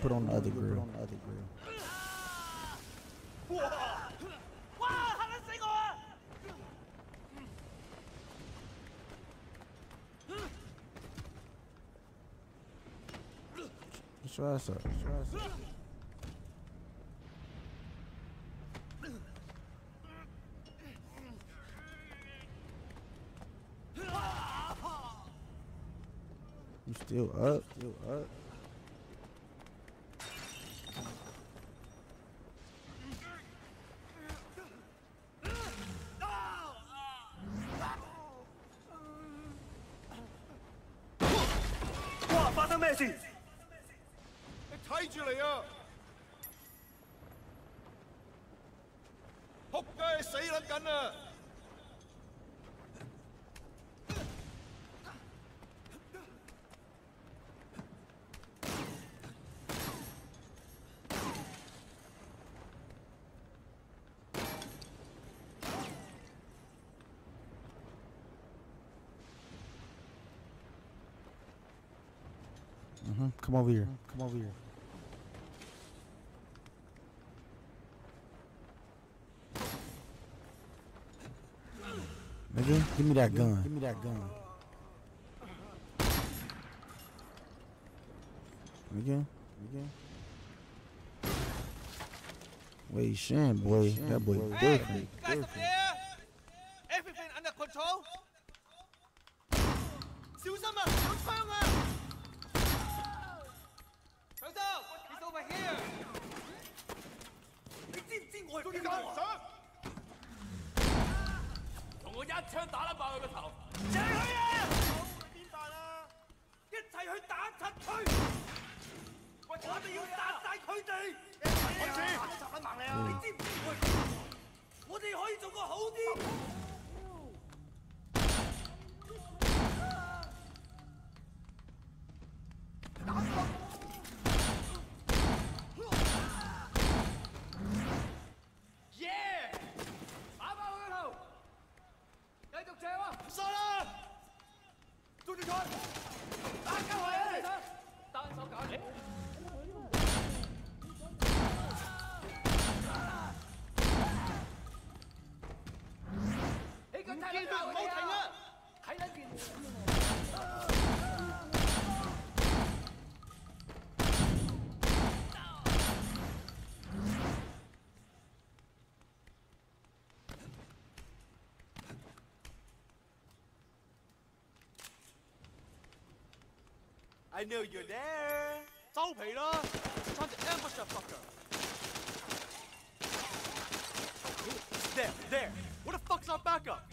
Put on the other grill. Let's try this up. You still up? Still up? Mm-hmm. Come over here. Mm-hmm. Come over here. Nigga, give me that gun. Give me that gun. Nigga, nigga. Wei Shen, boy. Shen, that boy different. Hey, hey, guys up there. Everything under control. I knew you're there. 收皮啦，穿條 ambush fucker. There, there. What the fuck's our backup?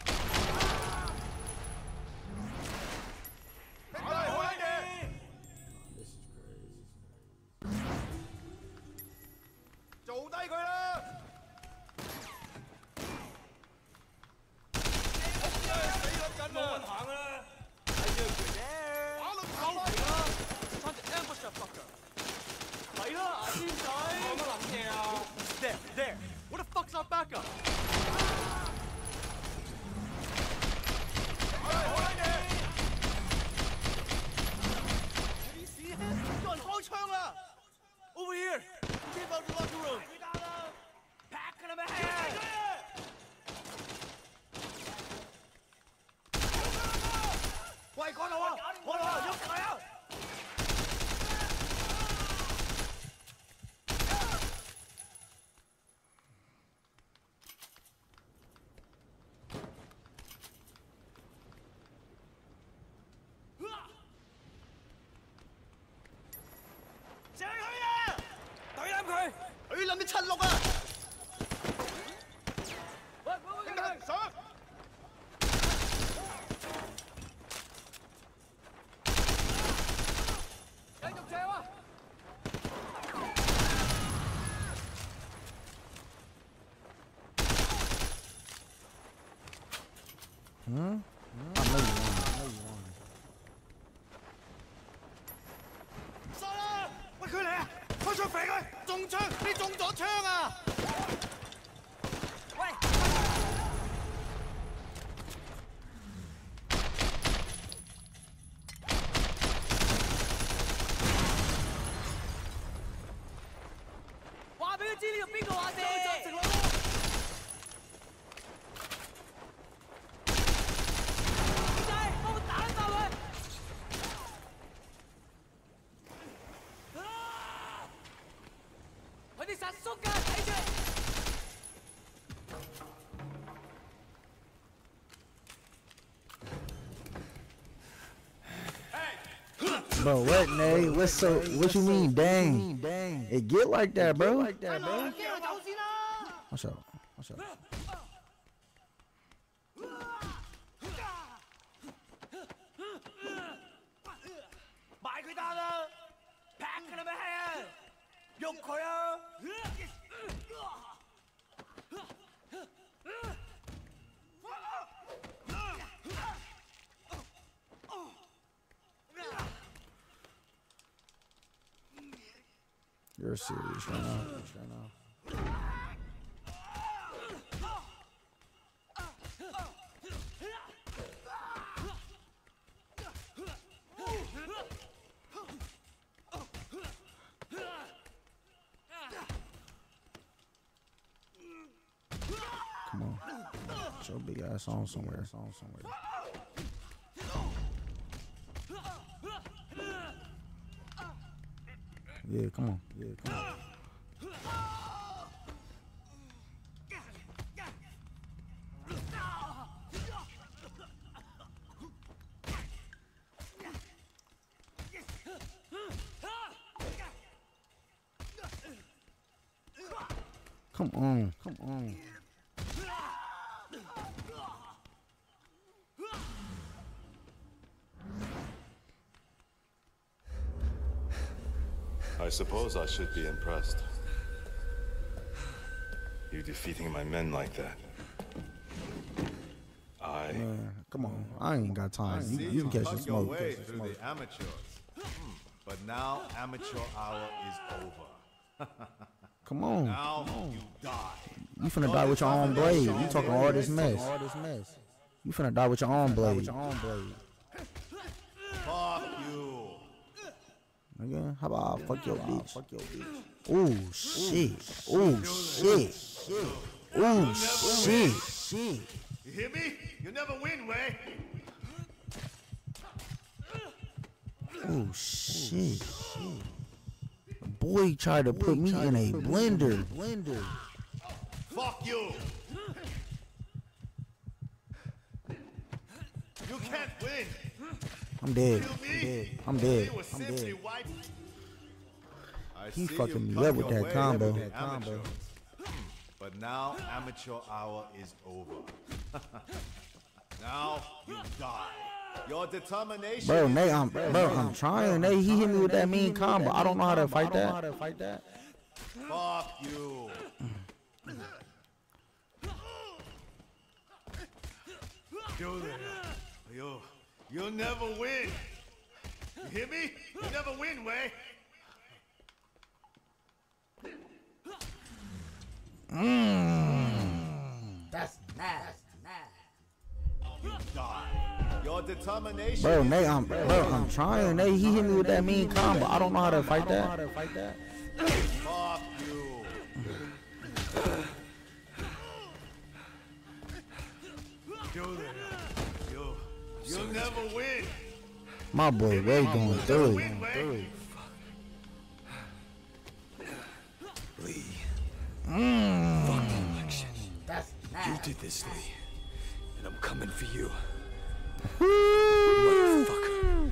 All right, all right, there. This is crazy. 做低佢啦。死撚緊啦，行啦。I knew you're there. 打到收皮啦。 There, there. What the fuck's our backup? Did you see this? Over here. Get out of the locker room. Pack him ahead. Wait, go now. Go now. Look out. Bro, what, Nay? What's so? What you mean, dang? Dang. It get like that, bro. Like that, bro. What's up? What's up? You're serious right now. Right now. Come on. Get your big ass on somewhere. On somewhere. Yeah, come on. Yeah, come on. Come on. Come on. I suppose I should be impressed. You defeating my men like that. I... Man, come on, I ain't got time. You, you can catch the smoke. Way catch the smoke. The amateurs. Hmm. But now amateur hour is over. Come on. Now come on. You die. You finna die with your own blade. You talking all this mess. All this mess. You finna die with your own blade. With your own blade. nigga. How about fuck your bitch? Fuck your bitch. Oh shit. Oh shit. Oh shit. Shit. You hear me? You'll never win, Wei. Oh shit. The boy tried to put me in a blender. Blender. Fuck you. You can't win. I'm dead. I'm dead. I'm dead. I'm dead. He fucking me up with that combo. That combo. But now amateur hour is over. Now you die. Your determination. Bro, Nate, I'm, bro, I'm trying. Nate, he hit me with that mean combo. I don't know how to fight that. I don't know how to fight that. Fuck you. Do that. Yo. You'll never win. You hear me? You'll never win, Wei. Mm. That's nasty. You die. Your determination. Bro, Nate, I'm, bro, I'm trying. Nate, he hit me with that mean combo. I don't know how to fight that. I don't know how to fight that. Fuck you. Do that. You'll never win. My boy Wei going through it. Lee. Mm. Fuck the election. That's you did this, Lee. And I'm coming for you. Motherfucker.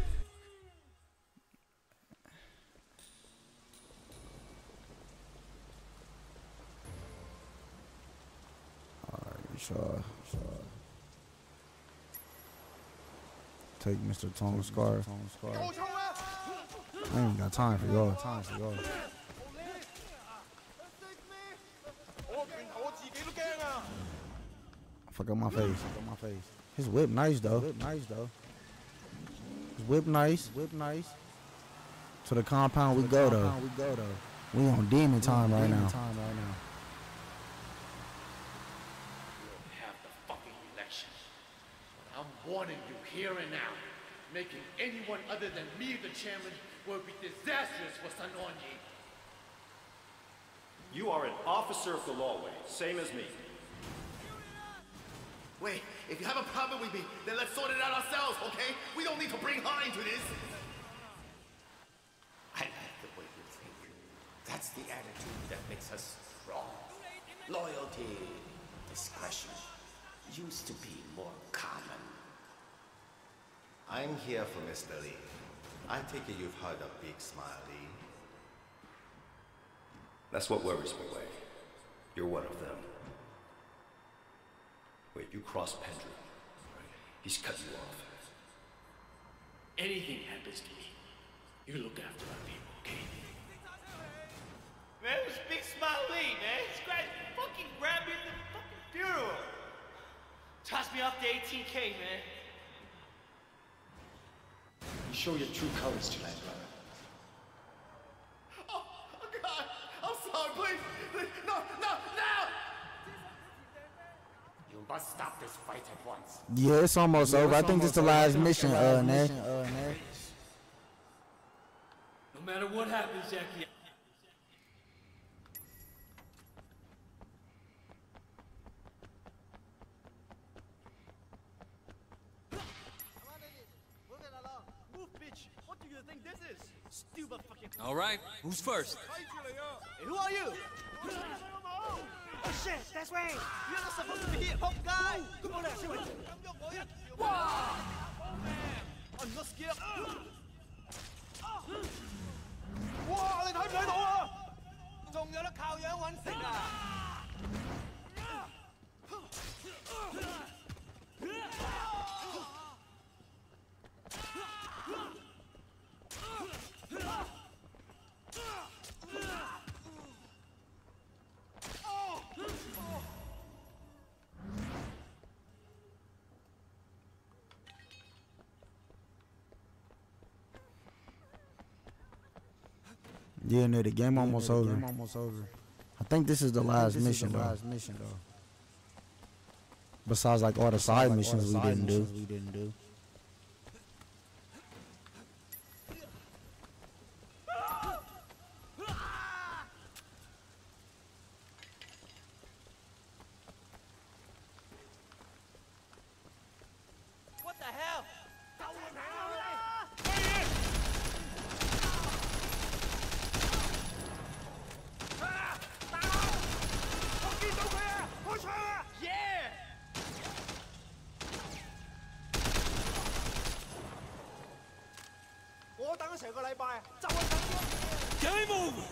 Alright, sure, sure. Take Mister Tone Scar. I ain't got time for y'all. Time for y'all. Fuck up my face. Fuck up my face. His whip nice though. Whip nice though. His whip nice. Whip nice. To the compound we go though. We go though. We on demon time right now. Time right now. I'm warning you here and now. Making anyone other than me the chairman will be disastrous for Sun On Yee. You are an officer of the law, Wei, same as me. Wait, if you have a problem with me, then let's sort it out ourselves, okay? We don't need to bring her into this. I like the way you think. That's the attitude that makes us strong. Loyalty, discretion. Used to be more common. I'm here for Mister Lee. I take it you've heard of Big Smile Lee. That's what worries me, Wei. You're one of them. Wei, you cross Pendrew. He's cut you off. Anything happens to me, you look after our people, okay? Man, it was Big Smile Lee, man. This guy fucking grabbed me at the fucking funeral. Toss me off the eighteen K, man. You show your true colors tonight, brother. Oh, oh God! I'm sorry, please! Please. No, no, no! You must stop this fight at once. Yeah, it's almost yeah, over. It's I think it's the last over. mission, uh, Nate. Uh, no matter what happens, Jackie. All right, who's first? Hey, who are you? Oh shit, that's Wei. You're not supposed to be here, pop guy. Come on, shoot it. Wow. I'm not scared. Wow, you can't see it. Still got to rely on the food. Yeah, no, the game almost yeah, the over. Game almost over. I think this is the last this mission, is the though. Last mission, though. Besides, like all the side like, missions, the side we, didn't missions do. we didn't do. 等咗成個禮拜，就係咁。Game over.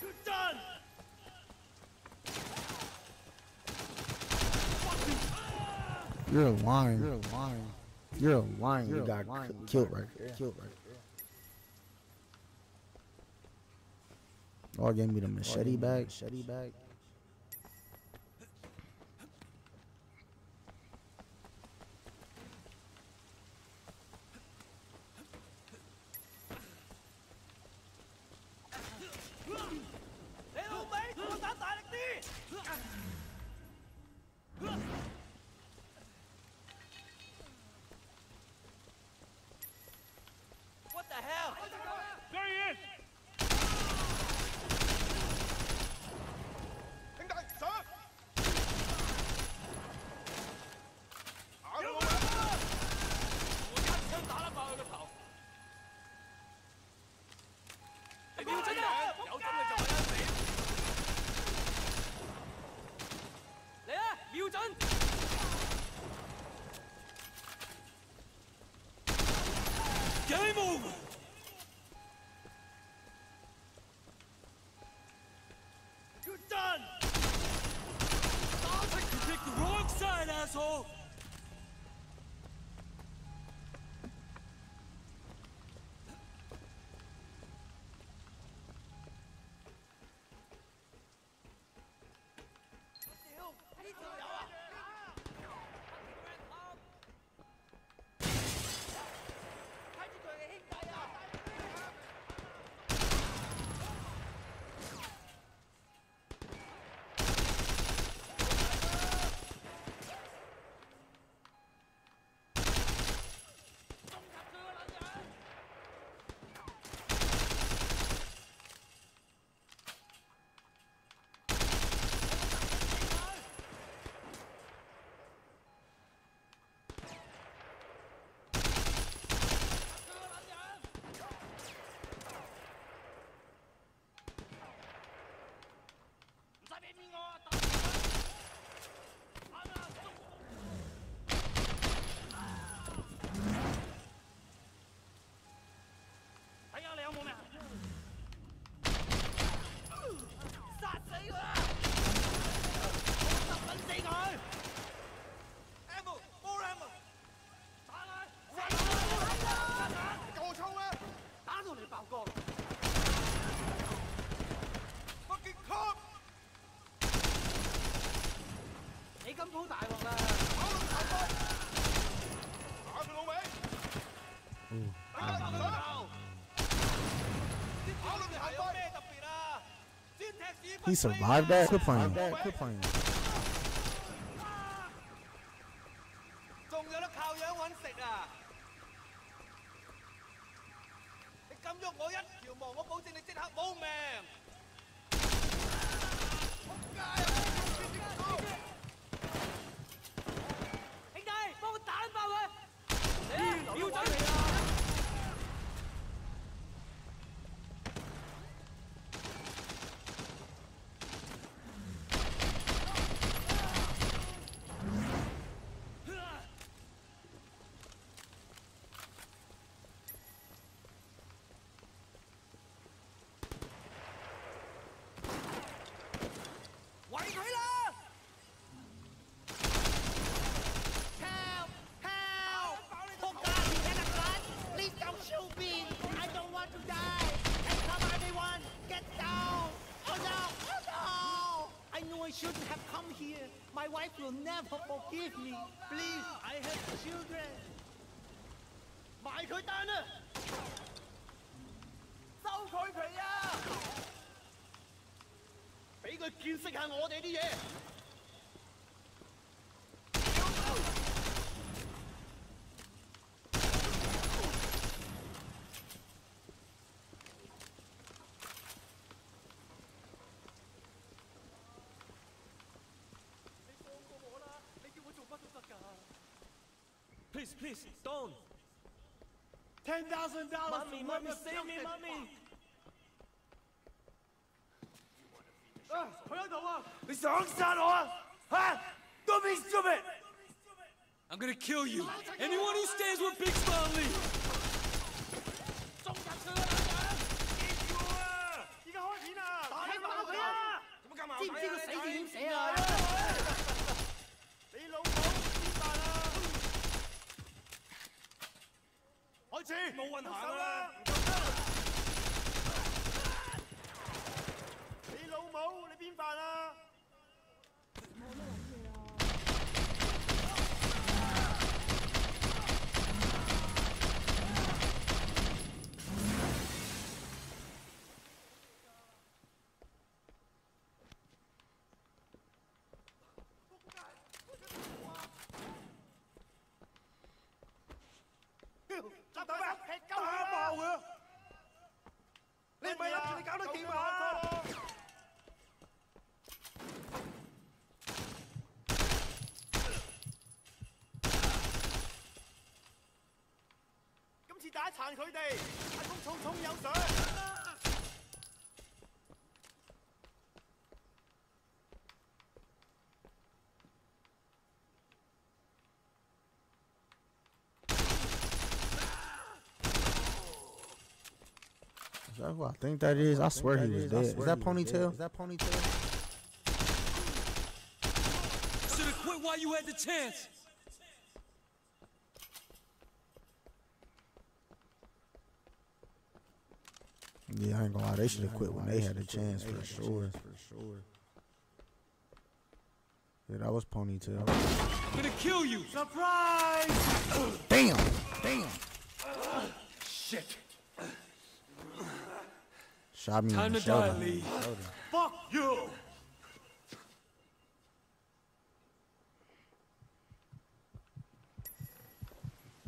Good done. You're lying. You're lying. You're lying. You got killed right there. Killed right there. All gave me the machete back. Machete back. Game over. Good done. Sounds like you picked the wrong side, asshole. He survived that? Quit playing. Quit playing. Never forgive me, please. I have children. My God, Dana. Show him his ah. Let him see what our things are. Please, please, don't. Ten thousand dollars, mommy, mommy, save me, mommy. Ah, come on, come on. You're so stupid, huh? Don't be stupid. I'm gonna kill you. Anyone who stands with Big Smile Lee. Is that who I think that is? I swear he was dead. Is that ponytail? Is that ponytail? Should have quit while you had the chance. Yeah, I ain't gonna lie, they should have quit when they had a chance for sure. Yeah, that was ponytail. I'm gonna kill you! Surprise! Damn! Damn! Shit! Shot me in the shoulder. Time to die, Lee. Fuck you!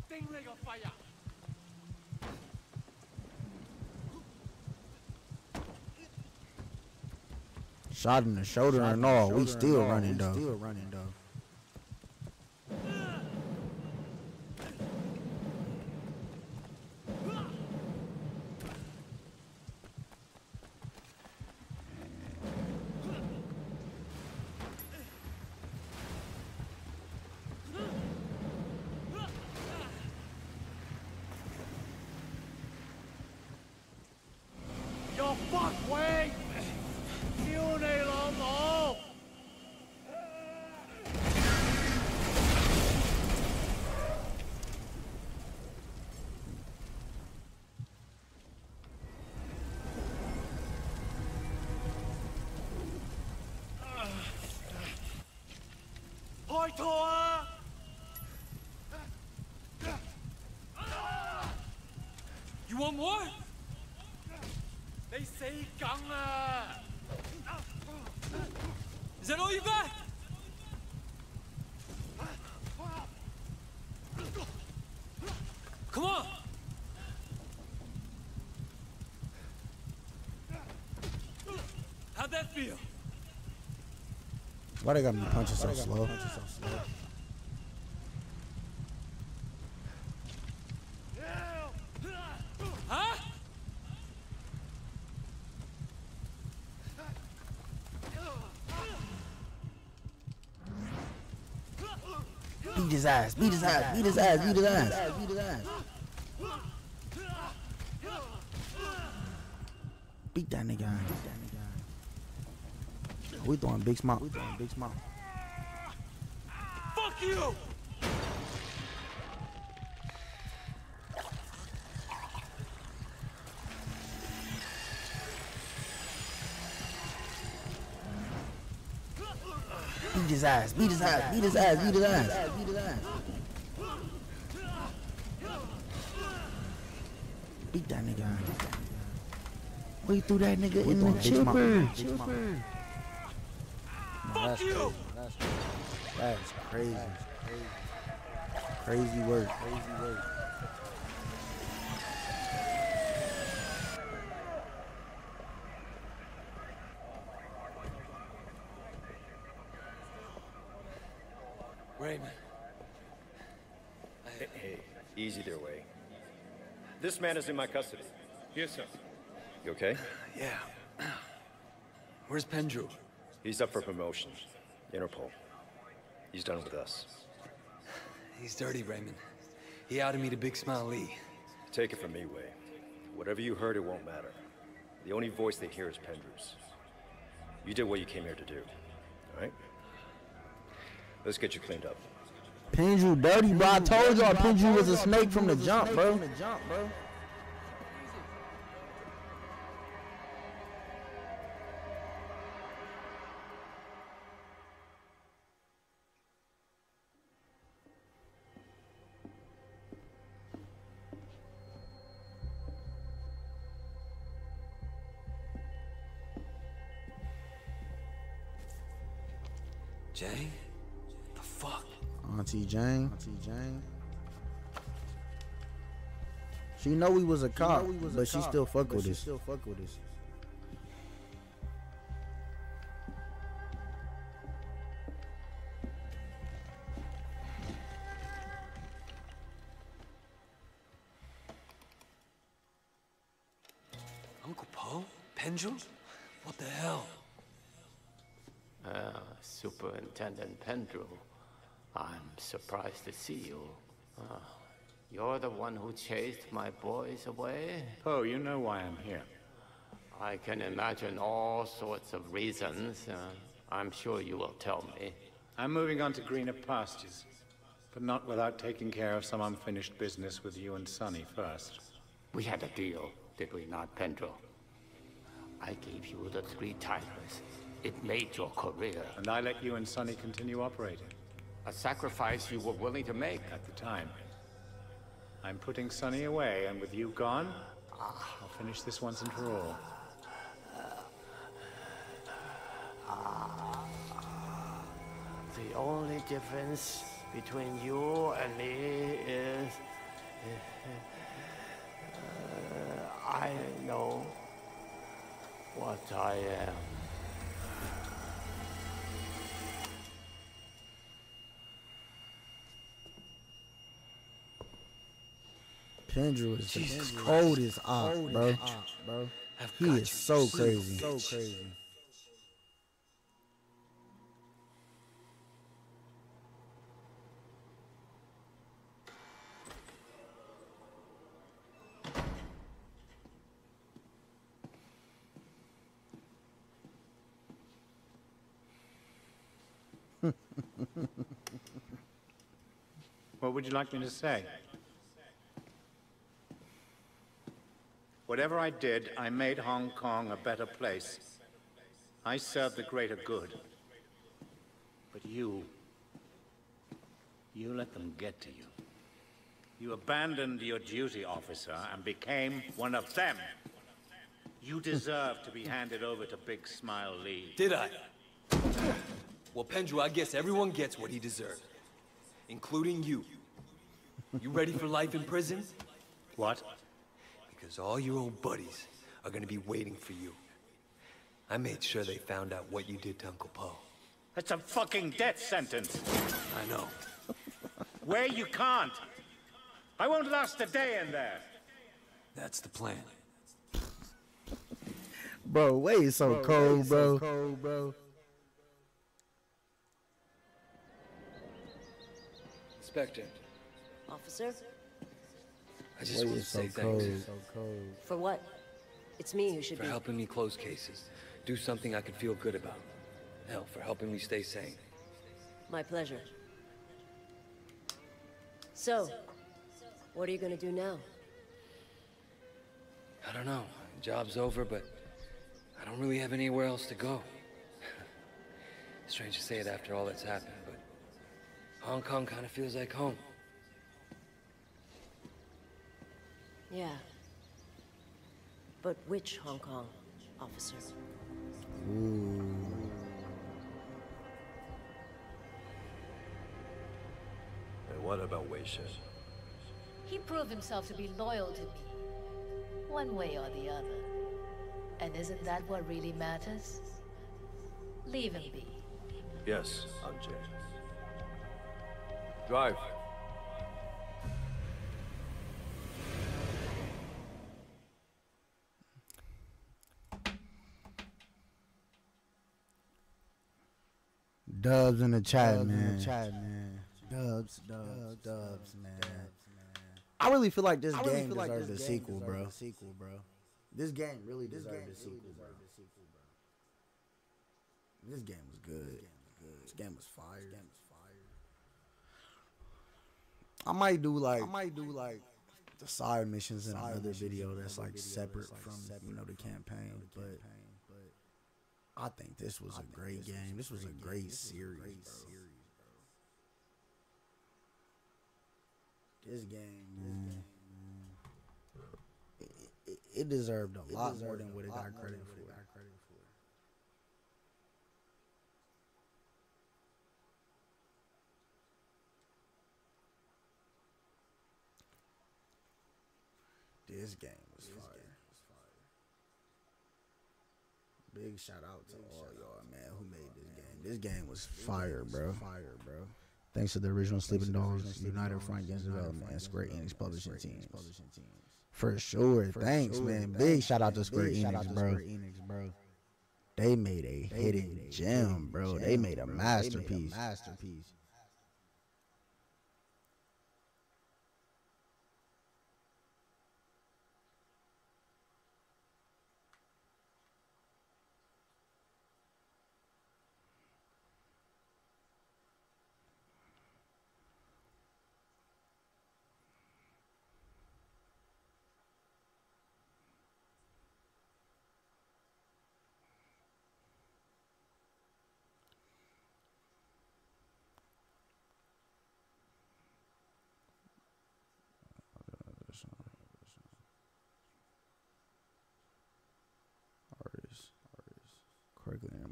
Ding leg of fire! Shot in the shoulder Shot and all, shoulder we still all. running though. Still running though. Yo, fuck, Wei! You want more? They say Ganga. Is that all you got? Come on. How'd that feel? Why they got me punching so slow? Huh? Beat his ass, beat his ass, beat his ass, beat his ass, beat his ass. Beat that nigga. We throwing Big Smile. We throwing Big Smile. Fuck you! Beat his ass. Beat his ass. Beat his ass. Beat his ass. Beat his ass. Beat that nigga. We threw that nigga in the chipper. Chipper. That's crazy. That's crazy. That's crazy. That's crazy. Crazy work. Crazy work. Raymond. Hey, hey, easy there, Wei. This man is in my custody. Yes, sir. You okay? Yeah. Where's Pendrew? He's up for promotion. Interpol. He's done with us. He's dirty, Raymond. He outed me to Big Smile Lee. Take it from me, Wei. Whatever you heard, it won't matter. The only voice they hear is Pendrew's. You did what you came here to do, all right? Let's get you cleaned up. Pendrew dirty, bro. I told y'all Pendrew was a snake from the jump, bro. Jane? The fuck? Auntie Jane. Auntie Jane. She know we was a cop, she was but, a she, cop, still fuck but she still fuck with us. Uncle Poe? Pendrew? What the hell? Uh, Superintendent Pendrew, I'm surprised to see you. Uh, you're the one who chased my boys away? Oh, you know why I'm here. I can imagine all sorts of reasons. Uh, I'm sure you will tell me. I'm moving on to greener pastures, but not without taking care of some unfinished business with you and Sonny first. We had a deal, did we not, Pendrew? I gave you the three tigers. It made your career. And I let you and Sonny continue operating. A sacrifice you were willing to make. At the time. I'm putting Sonny away, and with you gone, I'll finish this once and for all. The only difference between you and me is... Uh, I know what I am. Pendrew is Jesus the Christ. Oldest op, oldest bro. Op, bro. He is so crazy. so crazy. What would you like me to say? Whatever I did, I made Hong Kong a better place. I served the greater good. But you, you let them get to you. You abandoned your duty, officer, and became one of them. You deserve to be handed over to Big Smile Lee. Did I? Well, Pendrew, I guess everyone gets what he deserved, including you. You ready for life in prison? What? Because all your old buddies are going to be waiting for you. I made sure they found out what you did to Uncle Paul. That's a fucking death sentence. I know. Where you can't. I won't last a day in there. That's the plan. Bro, Wei is so cold, bro. So cold, bro. Inspector. Officer? I just want to say thanks. For what? It's me who should be. For helping me close cases. Do something I could feel good about. Hell, for helping me stay sane. My pleasure. So, what are you going to do now? I don't know. Job's over, but I don't really have anywhere else to go. Strange to say it after all that's happened, but Hong Kong kind of feels like home. Yeah, but which Hong Kong, officer? Ooh. And what about Wei Shen? He proved himself to be loyal to me, one way or the other. And isn't that what really matters? Leave him be. Yes, I'm Jay. Drive. Dubs in the chat, man. Dubs, dubs, dubs, man. I really feel like this game deserves a sequel, bro. Sequel, bro. This game really deserves a sequel, bro. This game was good. This game was fire. I might do like I might do like the side missions in another video that's like separate from, you know, the campaign, but I think this was a great game. This was a great series, bro. This game, mm. this game it, it, it deserved a it lot deserved more than what it got credit for. It got credit for. This game was this fire. Game was fire. Big shout out to Big all y'all, man, who made this man. game. This game was fire, bro. Was fire, bro. Thanks to the original Sleeping Dogs, United Front Games development, and Square Enix publishing teams. For sure. Thanks, man. Big shout out to Square Enix, bro. They made a hidden gem, bro. They made a masterpiece. Masterpiece.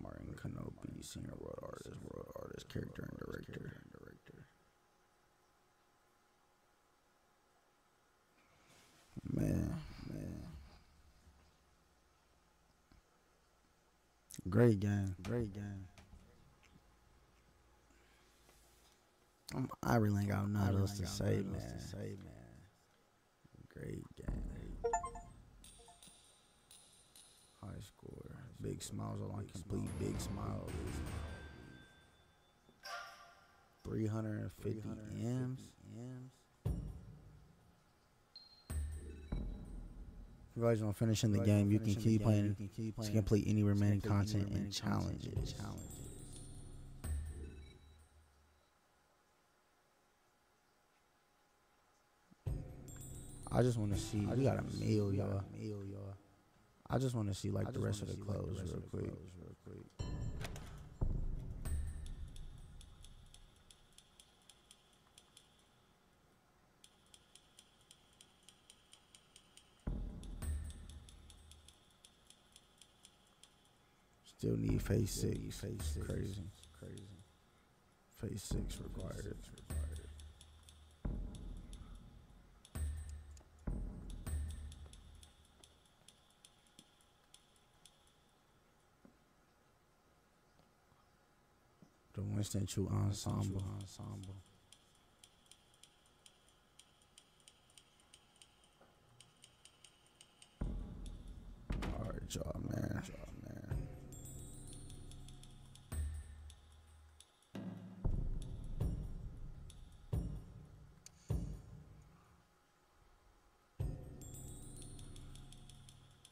Martin Kenobi, senior world artist, world artist, character and director. Man, man. Great game, great game. I really ain't got nothing else to say, man. Great game. High score. Big Smiles along complete. Big Smile Lee. three hundred fifty M's. If you guys want to finish in the game, you can keep playing to complete any remaining content and challenges. I just want to see. We got a meal, y'all. I just want to see like the rest of the clothes real quick. Still need phase six. Phase six. Crazy. Crazy. Phase six required. Winston Chu ensemble. ensemble. All right, y'all, man. Y'all, man.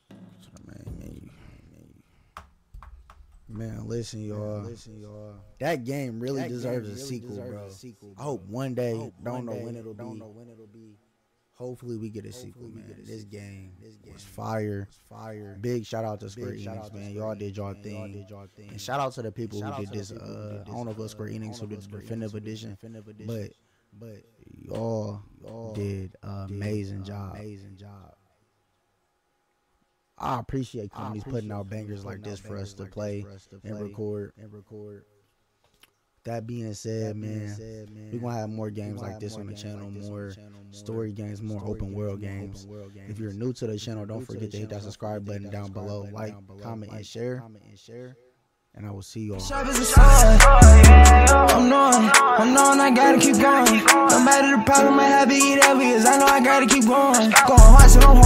To the main menu. Man, listen, y'all. Listen, y'all. That game really that deserves, game a, really sequel, deserves a sequel, bro. I hope one day, hope don't, one know, day, when it'll don't be. know when it'll be. Hopefully we get a Hopefully sequel, man. Get a this, game this game was fire. Was fire. Big shout out to Square Big Enix, man. Y'all did y'all thing. Did thing. And shout out to the people who did this. Uh, I don't know if Square Enix who did the Definitive Edition, but but y'all did an amazing job. Amazing job. I appreciate companies I appreciate putting out bangers putting like this for us, like play, for us to play and record. And record. That being said, that man, being said, man, we're gonna have more games like this on the channel, like more story games, more story open, games, world games. open world games. If you're new to the channel, don't forget to hit that subscribe button down below, like, comment, and share. And I will see y'all. I'm knowing, I'm knowing I gotta keep going. No matter the problem I have, it is obvious. I know I gotta keep going. Going hard, so don't